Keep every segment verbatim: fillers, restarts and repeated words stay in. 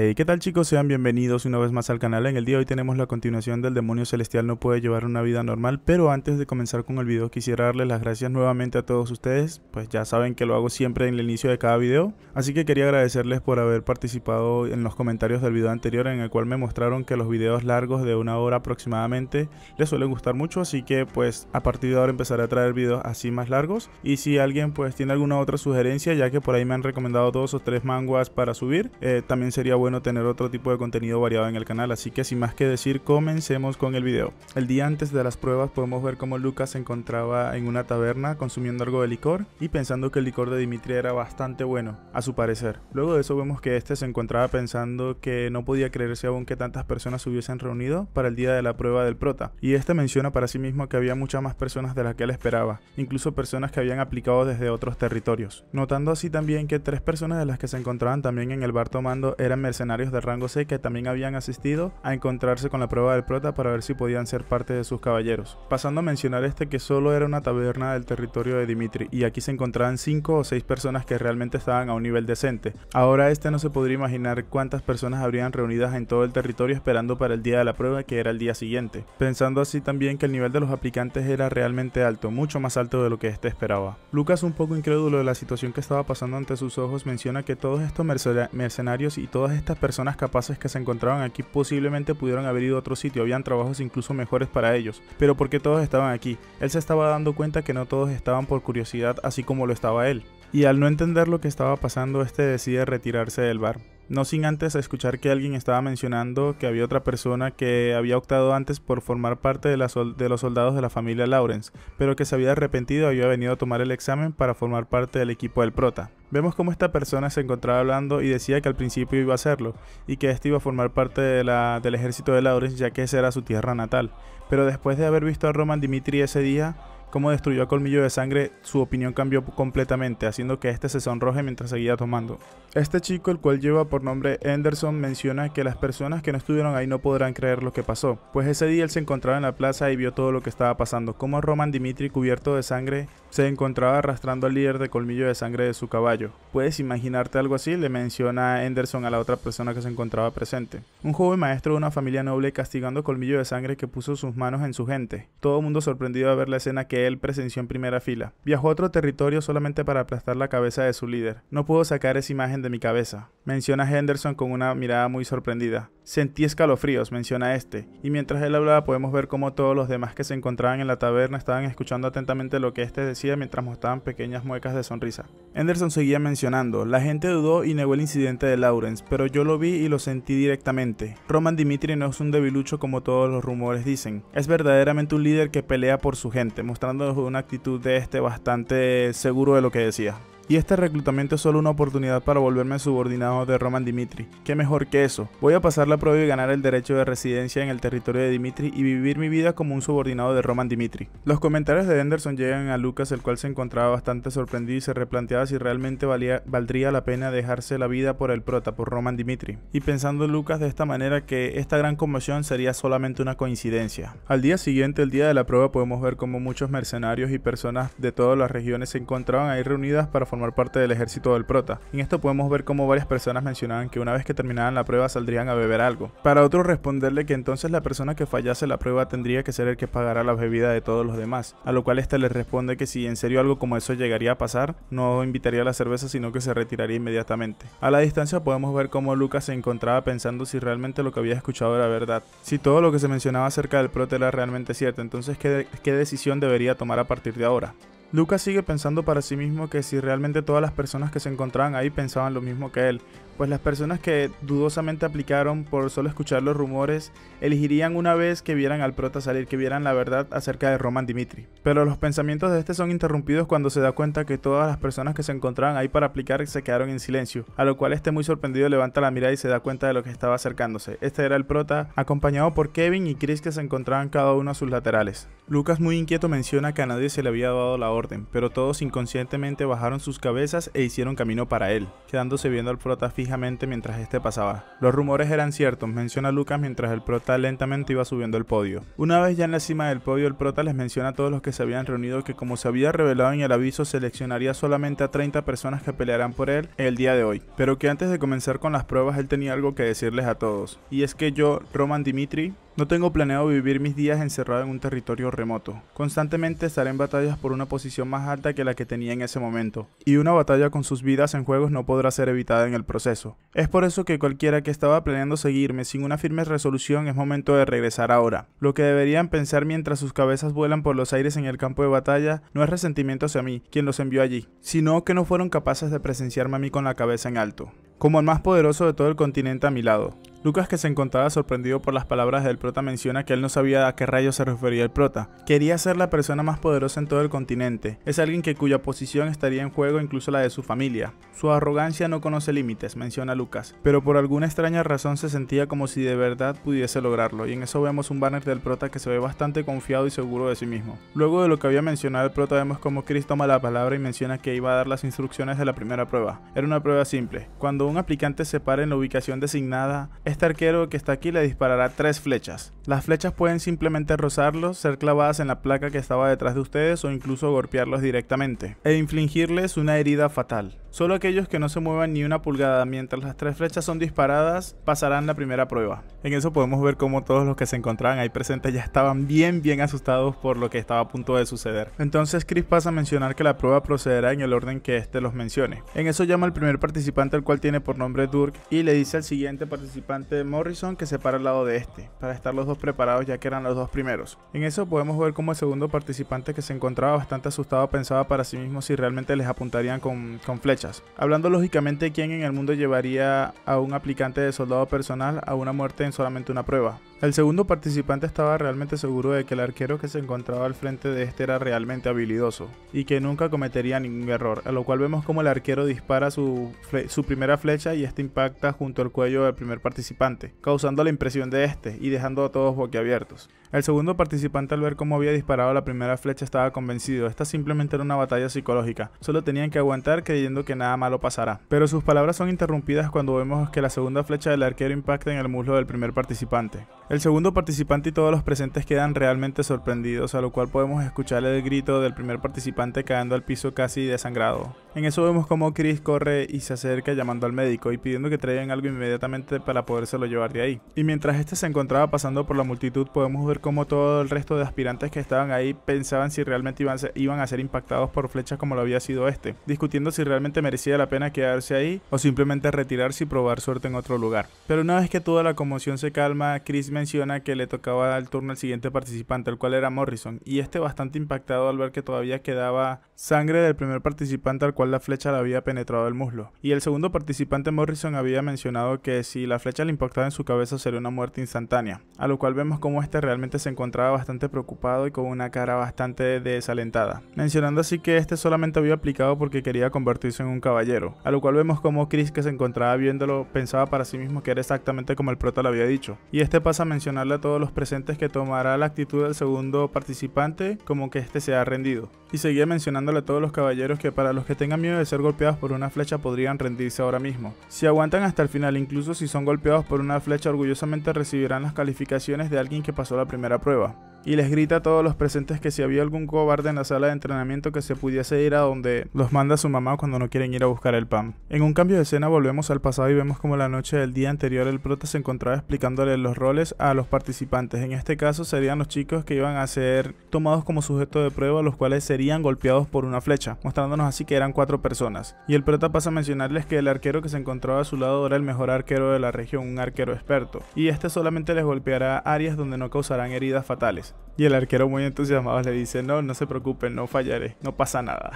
Hey, ¿qué tal chicos? Sean bienvenidos una vez más al canal. En el día de hoy tenemos la continuación del demonio celestial no puede llevar una vida normal. Pero antes de comenzar con el video quisiera darles las gracias nuevamente a todos ustedes. Pues ya saben que lo hago siempre en el inicio de cada video, así que quería agradecerles por haber participado en los comentarios del video anterior, en el cual me mostraron que los videos largos de una hora aproximadamente les suelen gustar mucho. Así que pues a partir de ahora empezaré a traer videos así más largos. Y si alguien pues tiene alguna otra sugerencia, ya que por ahí me han recomendado dos o tres manguas para subir, eh, también sería bueno tener otro tipo de contenido variado en el canal. Así que sin más que decir, comencemos con el video. El día antes de las pruebas podemos ver cómo Lucas se encontraba en una taberna consumiendo algo de licor y pensando que el licor de Dimitri era bastante bueno, a su parecer. Luego de eso vemos que este se encontraba pensando que no podía creerse aún que tantas personas se hubiesen reunido para el día de la prueba del prota, y este menciona para sí mismo que había muchas más personas de las que él esperaba, incluso personas que habían aplicado desde otros territorios, notando así también que tres personas de las que se encontraban también en el bar tomando eran mercenarios mercenarios de rango C que también habían asistido a encontrarse con la prueba del prota para ver si podían ser parte de sus caballeros. Pasando a mencionar este que solo era una taberna del territorio de Dimitri, y aquí se encontraban cinco o seis personas que realmente estaban a un nivel decente. Ahora este no se podría imaginar cuántas personas habrían reunidas en todo el territorio esperando para el día de la prueba, que era el día siguiente. Pensando así también que el nivel de los aplicantes era realmente alto, mucho más alto de lo que este esperaba. Lucas, un poco incrédulo de la situación que estaba pasando ante sus ojos, menciona que todos estos mercenarios y todas estas Estas personas capaces que se encontraban aquí posiblemente pudieron haber ido a otro sitio, habían trabajos incluso mejores para ellos, pero ¿por qué todos estaban aquí? Él se estaba dando cuenta que no todos estaban por curiosidad, así como lo estaba él, y al no entender lo que estaba pasando, este decide retirarse del bar. No sin antes escuchar que alguien estaba mencionando que había otra persona que había optado antes por formar parte de, la sol de los soldados de la familia Lawrence, pero que se había arrepentido y había venido a tomar el examen para formar parte del equipo del prota. Vemos cómo esta persona se encontraba hablando y decía que al principio iba a hacerlo, y que este iba a formar parte de la del ejército de Lawrence, ya que esa era su tierra natal. Pero después de haber visto a Roman Dimitri ese día, cómo destruyó a Colmillo de Sangre, su opinión cambió completamente, haciendo que este se sonroje mientras seguía tomando. Este chico, el cual lleva por nombre Henderson, menciona que las personas que no estuvieron ahí no podrán creer lo que pasó, pues ese día él se encontraba en la plaza y vio todo lo que estaba pasando, como Roman Dimitri, cubierto de sangre, se encontraba arrastrando al líder de Colmillo de Sangre de su caballo. ¿Puedes imaginarte algo así?, le menciona Henderson a la otra persona que se encontraba presente. Un joven maestro de una familia noble castigando a Colmillo de Sangre, que puso sus manos en su gente. Todo el mundo sorprendido de ver la escena que él presenció en primera fila. Viajó a otro territorio solamente para aplastar la cabeza de su líder. No puedo sacar esa imagen de mi cabeza, menciona Henderson con una mirada muy sorprendida. Sentí escalofríos, menciona este. Y mientras él hablaba podemos ver cómo todos los demás que se encontraban en la taberna estaban escuchando atentamente lo que este decía mientras mostraban pequeñas muecas de sonrisa. Henderson seguía mencionando: la gente dudó y negó el incidente de Lawrence, pero yo lo vi y lo sentí directamente. Roman Dimitri no es un debilucho como todos los rumores dicen. Es verdaderamente un líder que pelea por su gente, mostrándonos una actitud de este bastante seguro de lo que decía. Y este reclutamiento es solo una oportunidad para volverme subordinado de Roman Dimitri. ¿Qué mejor que eso? Voy a pasar la prueba y ganar el derecho de residencia en el territorio de Dimitri y vivir mi vida como un subordinado de Roman Dimitri. Los comentarios de Henderson llegan a Lucas, el cual se encontraba bastante sorprendido y se replanteaba si realmente valía, valdría la pena dejarse la vida por el prota, por Roman Dimitri. Y pensando Lucas de esta manera que esta gran conmoción sería solamente una coincidencia. Al día siguiente, el día de la prueba, podemos ver cómo muchos mercenarios y personas de todas las regiones se encontraban ahí reunidas para formar formar parte del ejército del prota. En esto podemos ver cómo varias personas mencionaban que una vez que terminaban la prueba saldrían a beber algo. Para otros responderle que entonces la persona que fallase la prueba tendría que ser el que pagara la bebida de todos los demás, a lo cual este les responde que si en serio algo como eso llegaría a pasar, no invitaría a la cerveza sino que se retiraría inmediatamente. A la distancia podemos ver cómo Lucas se encontraba pensando si realmente lo que había escuchado era verdad. Si todo lo que se mencionaba acerca del prota era realmente cierto, entonces ¿qué, de qué decisión debería tomar a partir de ahora? Lucas sigue pensando para sí mismo que si realmente todas las personas que se encontraban ahí pensaban lo mismo que él, pues las personas que dudosamente aplicaron por solo escuchar los rumores elegirían una vez que vieran al prota salir, que vieran la verdad acerca de Roman Dimitri. Pero los pensamientos de este son interrumpidos cuando se da cuenta que todas las personas que se encontraban ahí para aplicar se quedaron en silencio, a lo cual este muy sorprendido levanta la mirada y se da cuenta de lo que estaba acercándose. Este era el prota, acompañado por Kevin y Chris, que se encontraban cada uno a sus laterales. Lucas, muy inquieto, menciona que a nadie se le había dado la orden, pero todos inconscientemente bajaron sus cabezas e hicieron camino para él, quedándose viendo al prota fijamente fijamente mientras este pasaba. Los rumores eran ciertos, menciona Lucas mientras el prota lentamente iba subiendo el podio. Una vez ya en la cima del podio, el prota les menciona a todos los que se habían reunido que, como se había revelado en el aviso, seleccionaría solamente a treinta personas que pelearán por él el día de hoy, pero que antes de comenzar con las pruebas él tenía algo que decirles a todos, y es que yo, Roman Dimitri, no tengo planeado vivir mis días encerrado en un territorio remoto. Constantemente estaré en batallas por una posición más alta que la que tenía en ese momento, y una batalla con sus vidas en juegos no podrá ser evitada en el proceso. Es por eso que cualquiera que estaba planeando seguirme sin una firme resolución es momento de regresar ahora. Lo que deberían pensar mientras sus cabezas vuelan por los aires en el campo de batalla no es resentimiento hacia mí, quien los envió allí, sino que no fueron capaces de presenciarme a mí con la cabeza en alto, como el más poderoso de todo el continente a mi lado. Lucas, que se encontraba sorprendido por las palabras del prota, menciona que él no sabía a qué rayos se refería el prota. Quería ser la persona más poderosa en todo el continente. Es alguien que cuya posición estaría en juego, incluso la de su familia. Su arrogancia no conoce límites, menciona Lucas, pero por alguna extraña razón se sentía como si de verdad pudiese lograrlo, y en eso vemos un banner del prota que se ve bastante confiado y seguro de sí mismo. Luego de lo que había mencionado el prota, vemos como Chris toma la palabra y menciona que iba a dar las instrucciones de la primera prueba. Era una prueba simple. Cuando un aplicante se para en la ubicación designada, este arquero que está aquí le disparará tres flechas. Las flechas pueden simplemente rozarlos, ser clavadas en la placa que estaba detrás de ustedes o incluso golpearlos directamente e infligirles una herida fatal. Solo aquellos que no se muevan ni una pulgada mientras las tres flechas son disparadas pasarán la primera prueba. En eso podemos ver cómo todos los que se encontraban ahí presentes ya estaban bien bien asustados por lo que estaba a punto de suceder. Entonces Chris pasa a mencionar que la prueba procederá en el orden que éste los mencione. En eso llama al primer participante, el cual tiene por nombre Dirk, y le dice al siguiente participante, Morrison, que se para al lado de este, para estar los dos preparados ya que eran los dos primeros. En eso podemos ver cómo el segundo participante, que se encontraba bastante asustado, pensaba para sí mismo si realmente les apuntarían con, con flechas. Hablando lógicamente, ¿quién en el mundo llevaría a un aplicante de soldado personal a una muerte en solamente una prueba? El segundo participante estaba realmente seguro de que el arquero que se encontraba al frente de este era realmente habilidoso y que nunca cometería ningún error, a lo cual vemos como el arquero dispara su, fle su primera flecha y esta impacta junto al cuello del primer participante, causando la impresión de este y dejando a todos boquiabiertos. El segundo participante, al ver cómo había disparado la primera flecha, estaba convencido. Esta simplemente era una batalla psicológica, solo tenían que aguantar creyendo que nada malo pasará. Pero sus palabras son interrumpidas cuando vemos que la segunda flecha del arquero impacta en el muslo del primer participante. El segundo participante y todos los presentes quedan realmente sorprendidos, a lo cual podemos escuchar el grito del primer participante cayendo al piso casi desangrado. En eso vemos como Chris corre y se acerca llamando al médico y pidiendo que traigan algo inmediatamente para podérselo llevar de ahí. Y mientras este se encontraba pasando por la multitud, podemos ver cómo todo el resto de aspirantes que estaban ahí pensaban si realmente iban a ser, iban a ser impactados por flechas como lo había sido este, discutiendo si realmente merecía la pena quedarse ahí o simplemente retirarse y probar suerte en otro lugar. Pero una vez que toda la conmoción se calma, Chris menciona que le tocaba el turno al siguiente participante, el cual era Morrison, y este bastante impactado al ver que todavía quedaba sangre del primer participante al cual la flecha le había penetrado el muslo. Y el segundo participante, Morrison, había mencionado que si la flecha le impactaba en su cabeza sería una muerte instantánea, a lo cual vemos como este realmente se encontraba bastante preocupado y con una cara bastante desalentada, mencionando así que este solamente había aplicado porque quería convertirse en un caballero, a lo cual vemos como Chris, que se encontraba viéndolo, pensaba para sí mismo que era exactamente como el prota le había dicho, y este pasa a mencionarle a todos los presentes que tomará la actitud del segundo participante como que este se ha rendido, y seguía mencionándole a todos los caballeros que para los que tengan miedo de ser golpeados por una flecha podrían rendirse ahora mismo. Si aguantan hasta el final, incluso si son golpeados por una flecha, orgullosamente recibirán las calificaciones de alguien que pasó la primera prueba. Y les grita a todos los presentes que si había algún cobarde en la sala de entrenamiento que se pudiese ir a donde los manda su mamá cuando no quieren ir a buscar el pan. En un cambio de escena volvemos al pasado y vemos como la noche del día anterior el prota se encontraba explicándole los roles a los participantes. En este caso serían los chicos que iban a ser tomados como sujeto de prueba, los cuales serían golpeados por una flecha, mostrándonos así que eran cuatro personas. Y el prota pasa a mencionarles que el arquero que se encontraba a su lado era el mejor arquero de la región, un arquero experto, y este solamente les golpeará áreas donde no causarán heridas fatales. Y el arquero, muy entusiasmado, le dice, no, no se preocupen, no fallaré, no pasa nada.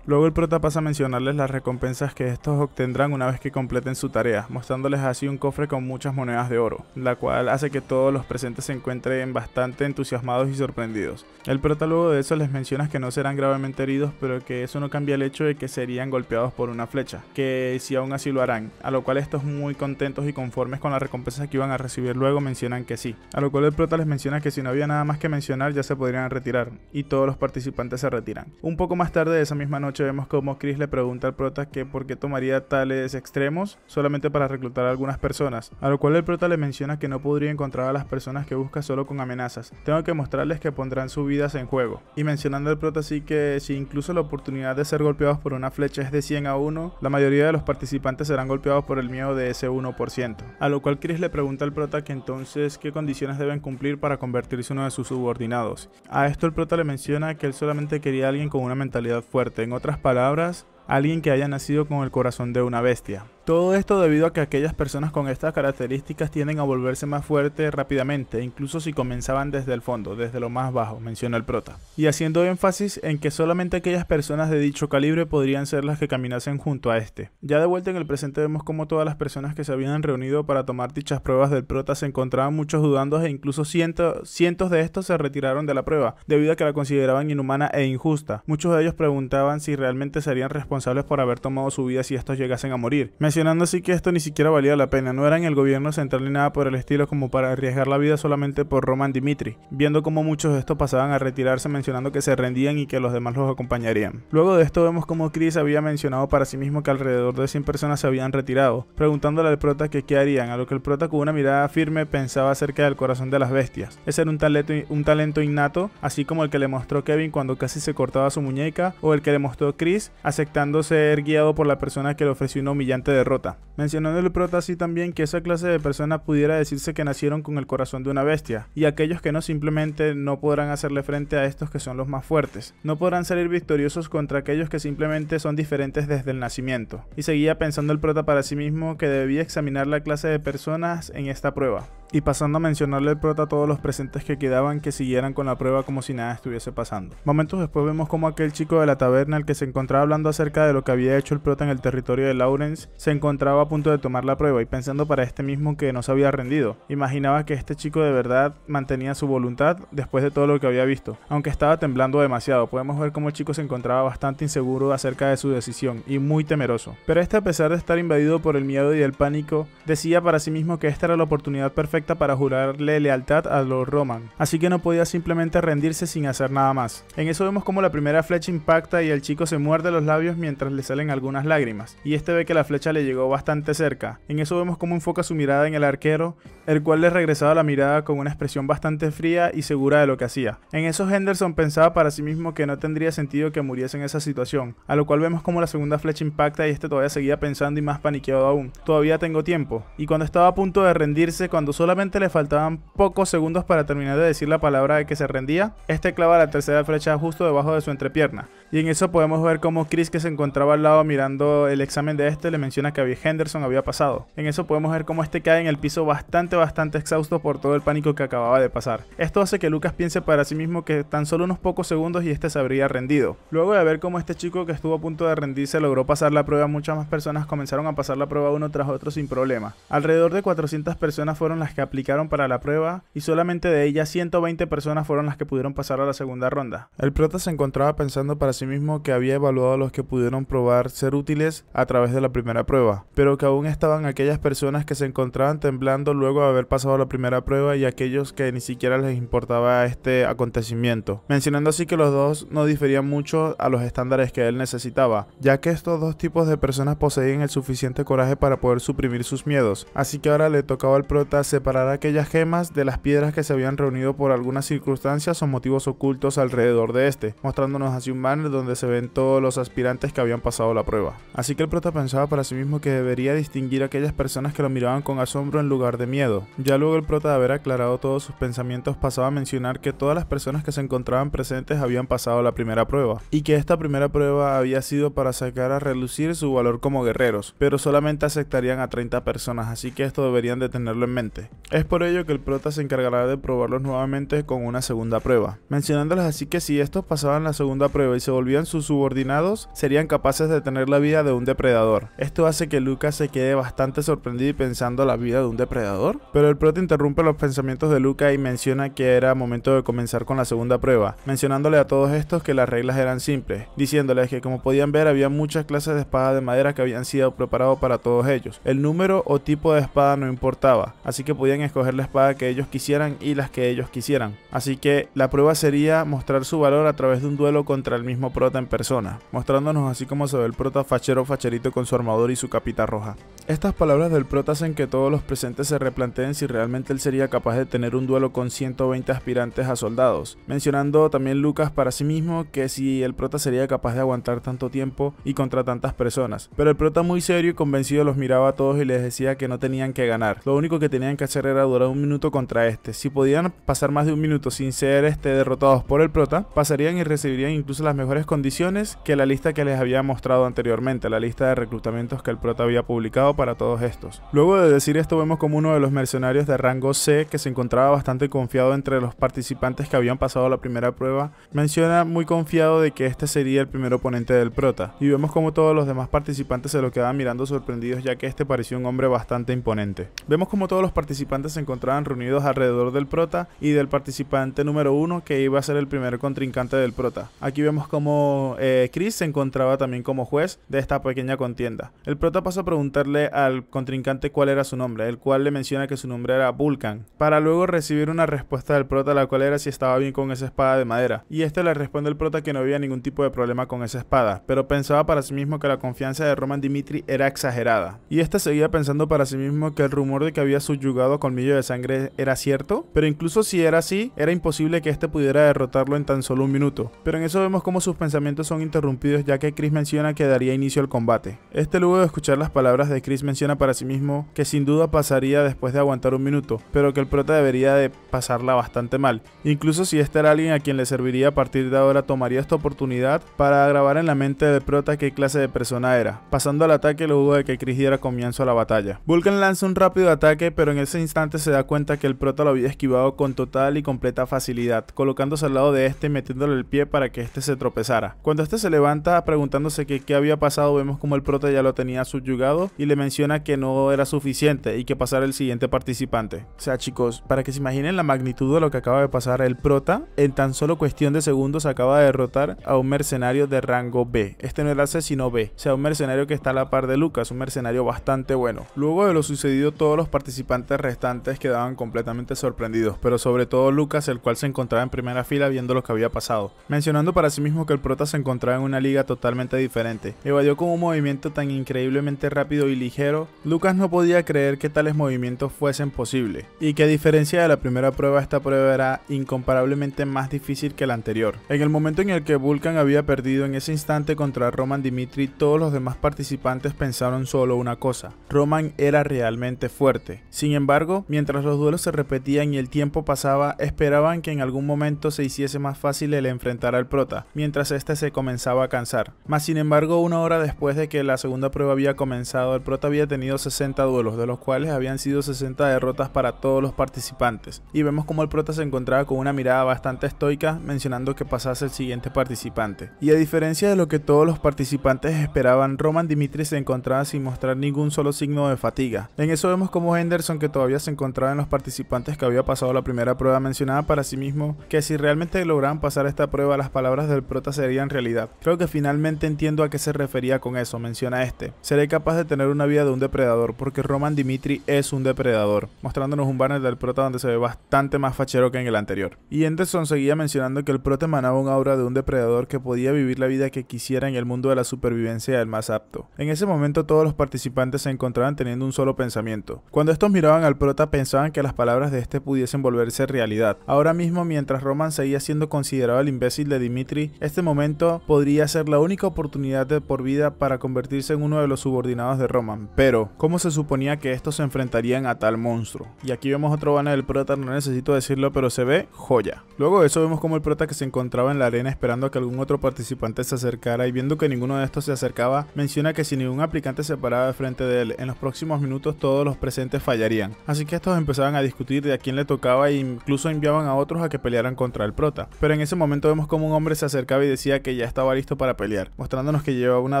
Luego el prota pasa a mencionarles las recompensas que estos obtendrán una vez que completen su tarea, mostrándoles así un cofre con muchas monedas de oro, la cual hace que todos los presentes se encuentren bastante entusiasmados y sorprendidos. El prota luego de eso les menciona que no serán gravemente heridos, pero que eso no cambia el hecho de que serían golpeados por una flecha, que si aún así lo harán, a lo cual estos, muy contentos y conformes con las recompensas que iban a recibir luego, mencionan que sí, a lo cual el prota les menciona que si no había nada más que mencionar ya se podrían retirar, y todos los participantes se retiran. Un poco más tarde de esa misma noche noche vemos como Chris le pregunta al prota que por qué tomaría tales extremos solamente para reclutar a algunas personas, a lo cual el prota le menciona que no podría encontrar a las personas que busca solo con amenazas, tengo que mostrarles que pondrán sus vidas en juego, y mencionando al prota así que si incluso la oportunidad de ser golpeados por una flecha es de cien a uno, la mayoría de los participantes serán golpeados por el miedo de ese uno por ciento, a lo cual Chris le pregunta al prota que entonces qué condiciones deben cumplir para convertirse en uno de sus subordinados. A esto el prota le menciona que él solamente quería a alguien con una mentalidad fuerte, en otras palabras, alguien que haya nacido con el corazón de una bestia. Todo esto debido a que aquellas personas con estas características tienden a volverse más fuertes rápidamente, incluso si comenzaban desde el fondo, desde lo más bajo, menciona el prota. Y haciendo énfasis en que solamente aquellas personas de dicho calibre podrían ser las que caminasen junto a este. Ya de vuelta en el presente vemos como todas las personas que se habían reunido para tomar dichas pruebas del prota se encontraban muchos dudando e incluso ciento, cientos de estos se retiraron de la prueba, debido a que la consideraban inhumana e injusta. Muchos de ellos preguntaban si realmente serían responsables por haber tomado su vida si estos llegasen a morir. Mencionando así que esto ni siquiera valía la pena, no era en el gobierno central ni nada por el estilo como para arriesgar la vida solamente por Roman Dimitri, viendo como muchos de estos pasaban a retirarse mencionando que se rendían y que los demás los acompañarían. Luego de esto vemos como Chris había mencionado para sí mismo que alrededor de cien personas se habían retirado, preguntándole al prota que qué harían, a lo que el prota con una mirada firme pensaba acerca del corazón de las bestias. Ese era un talento, un talento innato, así como el que le mostró Kevin cuando casi se cortaba su muñeca, o el que le mostró Chris aceptando ser guiado por la persona que le ofreció una humillante derrota. derrota. Mencionando el prota así también que esa clase de personas pudiera decirse que nacieron con el corazón de una bestia, y aquellos que no simplemente no podrán hacerle frente a estos que son los más fuertes, no podrán salir victoriosos contra aquellos que simplemente son diferentes desde el nacimiento. Y seguía pensando el prota para sí mismo que debía examinar la clase de personas en esta prueba. Y pasando a mencionarle al prota a todos los presentes que quedaban que siguieran con la prueba como si nada estuviese pasando. Momentos después vemos como aquel chico de la taberna, el que se encontraba hablando acerca de lo que había hecho el prota en el territorio de Lawrence, se encontraba a punto de tomar la prueba y pensando para este mismo que no se había rendido. Imaginaba que este chico de verdad mantenía su voluntad después de todo lo que había visto, aunque estaba temblando demasiado. Podemos ver cómo el chico se encontraba bastante inseguro acerca de su decisión y muy temeroso. Pero este, a pesar de estar invadido por el miedo y el pánico, decía para sí mismo que esta era la oportunidad perfecta para jurarle lealtad a los Roman, así que no podía simplemente rendirse sin hacer nada más. En eso vemos como la primera flecha impacta y el chico se muerde los labios mientras le salen algunas lágrimas, y este ve que la flecha le llegó bastante cerca. En eso vemos como enfoca su mirada en el arquero, el cual le regresaba la mirada con una expresión bastante fría y segura de lo que hacía. En eso Henderson pensaba para sí mismo que no tendría sentido que muriese en esa situación, a lo cual vemos como la segunda flecha impacta y este todavía seguía pensando y más paniqueado aún. Todavía tengo tiempo, y cuando estaba a punto de rendirse, cuando solo Solamente le faltaban pocos segundos para terminar de decir la palabra de que se rendía, este clava la tercera flecha justo debajo de su entrepierna. Y en eso podemos ver como Chris, que se encontraba al lado mirando el examen de este, le menciona que Henderson había pasado. En eso podemos ver como este cae en el piso bastante bastante exhausto por todo el pánico que acababa de pasar. Esto hace que Lucas piense para sí mismo que tan solo unos pocos segundos y este se habría rendido. Luego de ver cómo este chico que estuvo a punto de rendirse logró pasar la prueba, muchas más personas comenzaron a pasar la prueba uno tras otro sin problema. Alrededor de cuatrocientas personas fueron las que aplicaron para la prueba y solamente de ellas ciento veinte personas fueron las que pudieron pasar a la segunda ronda. El prota se encontraba pensando para sí mismo que había evaluado a los que pudieron probar ser útiles a través de la primera prueba, pero que aún estaban aquellas personas que se encontraban temblando luego de haber pasado la primera prueba y aquellos que ni siquiera les importaba este acontecimiento, mencionando así que los dos no diferían mucho a los estándares que él necesitaba, ya que estos dos tipos de personas poseían el suficiente coraje para poder suprimir sus miedos, así que ahora le tocaba al prota separar aquellas gemas de las piedras que se habían reunido por algunas circunstancias o motivos ocultos alrededor de este, mostrándonos así un banner donde se ven todos los aspirantes que habían pasado la prueba. Así que el prota pensaba para sí mismo que debería distinguir a aquellas personas que lo miraban con asombro en lugar de miedo. Ya luego el prota de haber aclarado todos sus pensamientos pasaba a mencionar que todas las personas que se encontraban presentes habían pasado la primera prueba, y que esta primera prueba había sido para sacar a relucir su valor como guerreros, pero solamente aceptarían a treinta personas, así que esto deberían de tenerlo en mente. Es por ello que el prota se encargará de probarlos nuevamente con una segunda prueba, mencionándoles así que si estos pasaban la segunda prueba y se volvían sus subordinados, serían capaces de tener la vida de un depredador. Esto hace que Lucas se quede bastante sorprendido y pensando la vida de un depredador, pero el prota interrumpe los pensamientos de Lucas y menciona que era momento de comenzar con la segunda prueba, mencionándole a todos estos que las reglas eran simples, diciéndoles que como podían ver había muchas clases de espadas de madera que habían sido preparadas para todos ellos, el número o tipo de espada no importaba, así que podían escoger la espada que ellos quisieran y las que ellos quisieran, así que la prueba sería mostrar su valor a través de un duelo contra el mismo mismo prota en persona, mostrándonos así como se ve el prota fachero facherito con su armadura y su capita roja. Estas palabras del prota hacen que todos los presentes se replanteen si realmente él sería capaz de tener un duelo con ciento veinte aspirantes a soldados, mencionando también Lucas para sí mismo que si el prota sería capaz de aguantar tanto tiempo y contra tantas personas, pero el prota muy serio y convencido los miraba a todos y les decía que no tenían que ganar, lo único que tenían que hacer era durar un minuto contra este, si podían pasar más de un minuto sin ser este derrotados por el prota, pasarían y recibirían incluso las mejores condiciones que la lista que les había mostrado anteriormente, la lista de reclutamientos que el prota había publicado para todos estos. Luego de decir esto vemos como uno de los mercenarios de rango C que se encontraba bastante confiado entre los participantes que habían pasado la primera prueba, menciona muy confiado de que este sería el primer oponente del prota, y vemos como todos los demás participantes se lo quedaban mirando sorprendidos ya que este parecía un hombre bastante imponente. Vemos como todos los participantes se encontraban reunidos alrededor del prota y del participante número uno que iba a ser el primer contrincante del prota. Aquí vemos como eh, Chris se encontraba también como juez de esta pequeña contienda. El prota pasa a preguntarle al contrincante cuál era su nombre, el cual le menciona que su nombre era Vulcan, para luego recibir una respuesta del prota la cual era si estaba bien con esa espada de madera, y este le responde al prota que no había ningún tipo de problema con esa espada, pero pensaba para sí mismo que la confianza de Roman Dimitri era exagerada, y este seguía pensando para sí mismo que el rumor de que había subyugado a Colmillo de Sangre era cierto, pero incluso si era así, era imposible que este pudiera derrotarlo en tan solo un minuto, pero en eso vemos como sus pensamientos son interrumpidos ya que Chris menciona que daría inicio al combate. Este luego de escuchar las palabras de Chris menciona para sí mismo que sin duda pasaría después de aguantar un minuto, pero que el prota debería de pasarla bastante mal, incluso si este era alguien a quien le serviría a partir de ahora tomaría esta oportunidad para grabar en la mente del prota qué clase de persona era. Pasando al ataque luego de que Chris diera comienzo a la batalla, Vulcan lanza un rápido ataque pero en ese instante se da cuenta que el prota lo había esquivado con total y completa facilidad, colocándose al lado de este y metiéndole el pie para que este se tropezara. Cuando este se levanta preguntándose que qué había pasado vemos como el prota ya lo tenía subyugado y le menciona que no era suficiente y que pasara el siguiente participante. O sea chicos, para que se imaginen la magnitud de lo que acaba de pasar, el prota en tan solo cuestión de segundos acaba de derrotar a un mercenario de rango B. Este no era C sino B, o sea un mercenario que está a la par de Lucas, un mercenario bastante bueno. Luego de lo sucedido todos los participantes restantes quedaban completamente sorprendidos, pero sobre todo Lucas, el cual se encontraba en primera fila viendo lo que había pasado, mencionando para sí mismo que el prota se encontraba en una liga totalmente diferente. Evadió con un movimiento tan increíblemente rápido y ligero, Lucas no podía creer que tales movimientos fuesen posibles, y que a diferencia de la primera prueba esta prueba era incomparablemente más difícil que la anterior. En el momento en el que Vulcan había perdido en ese instante contra Roman Dimitri, todos los demás participantes pensaron solo una cosa: Roman era realmente fuerte. Sin embargo, mientras los duelos se repetían y el tiempo pasaba, esperaban que en algún momento se hiciese más fácil el enfrentar al prota, mientras este se comenzaba a cansar. Mas sin embargo, una hora después de que la segunda prueba había comenzado, el prota había tenido sesenta duelos, de los cuales habían sido sesenta derrotas para todos los participantes, y vemos como el prota se encontraba con una mirada bastante estoica, mencionando que pasase el siguiente participante. Y a diferencia de lo que todos los participantes esperaban, Roman Dimitri se encontraba sin mostrar ningún solo signo de fatiga. En eso vemos como Henderson, que todavía se encontraba en los participantes que había pasado la primera prueba, mencionaba para sí mismo que si realmente lograban pasar esta prueba, las palabras del prota serían realidad. Creo que finalmente entiendo a qué se refería con eso, menciona este. Seré capaz de tener una vida de un depredador, porque Roman Dimitri es un depredador, mostrándonos un banner del prota donde se ve bastante más fachero que en el anterior. Y Henderson seguía mencionando que el prota emanaba un aura de un depredador que podía vivir la vida que quisiera en el mundo de la supervivencia del más apto. En ese momento todos los participantes se encontraban teniendo un solo pensamiento. Cuando estos miraban al prota pensaban que las palabras de este pudiesen volverse realidad. Ahora mismo, mientras Roman seguía siendo considerado el imbécil de Dimitri, este momento podría ser la única oportunidad de por vida para convertirse en uno de los subordinados de Roman. Pero ¿cómo se suponía que estos se enfrentarían a tal monstruo? Y aquí vemos otro banner del prota, no necesito decirlo, pero se ve joya. Luego de eso vemos como el prota, que se encontraba en la arena esperando a que algún otro participante se acercara, y viendo que ninguno de estos se acercaba, menciona que si ningún aplicante se paraba de frente de él en los próximos minutos todos los presentes fallarían. Así que estos empezaban a discutir de a quién le tocaba e incluso enviaban a otros a que pelearan contra el prota. Pero en ese momento vemos como un hombre se acercaba y decía que ya estaba listo para pelear, mostrándonos que llevaba una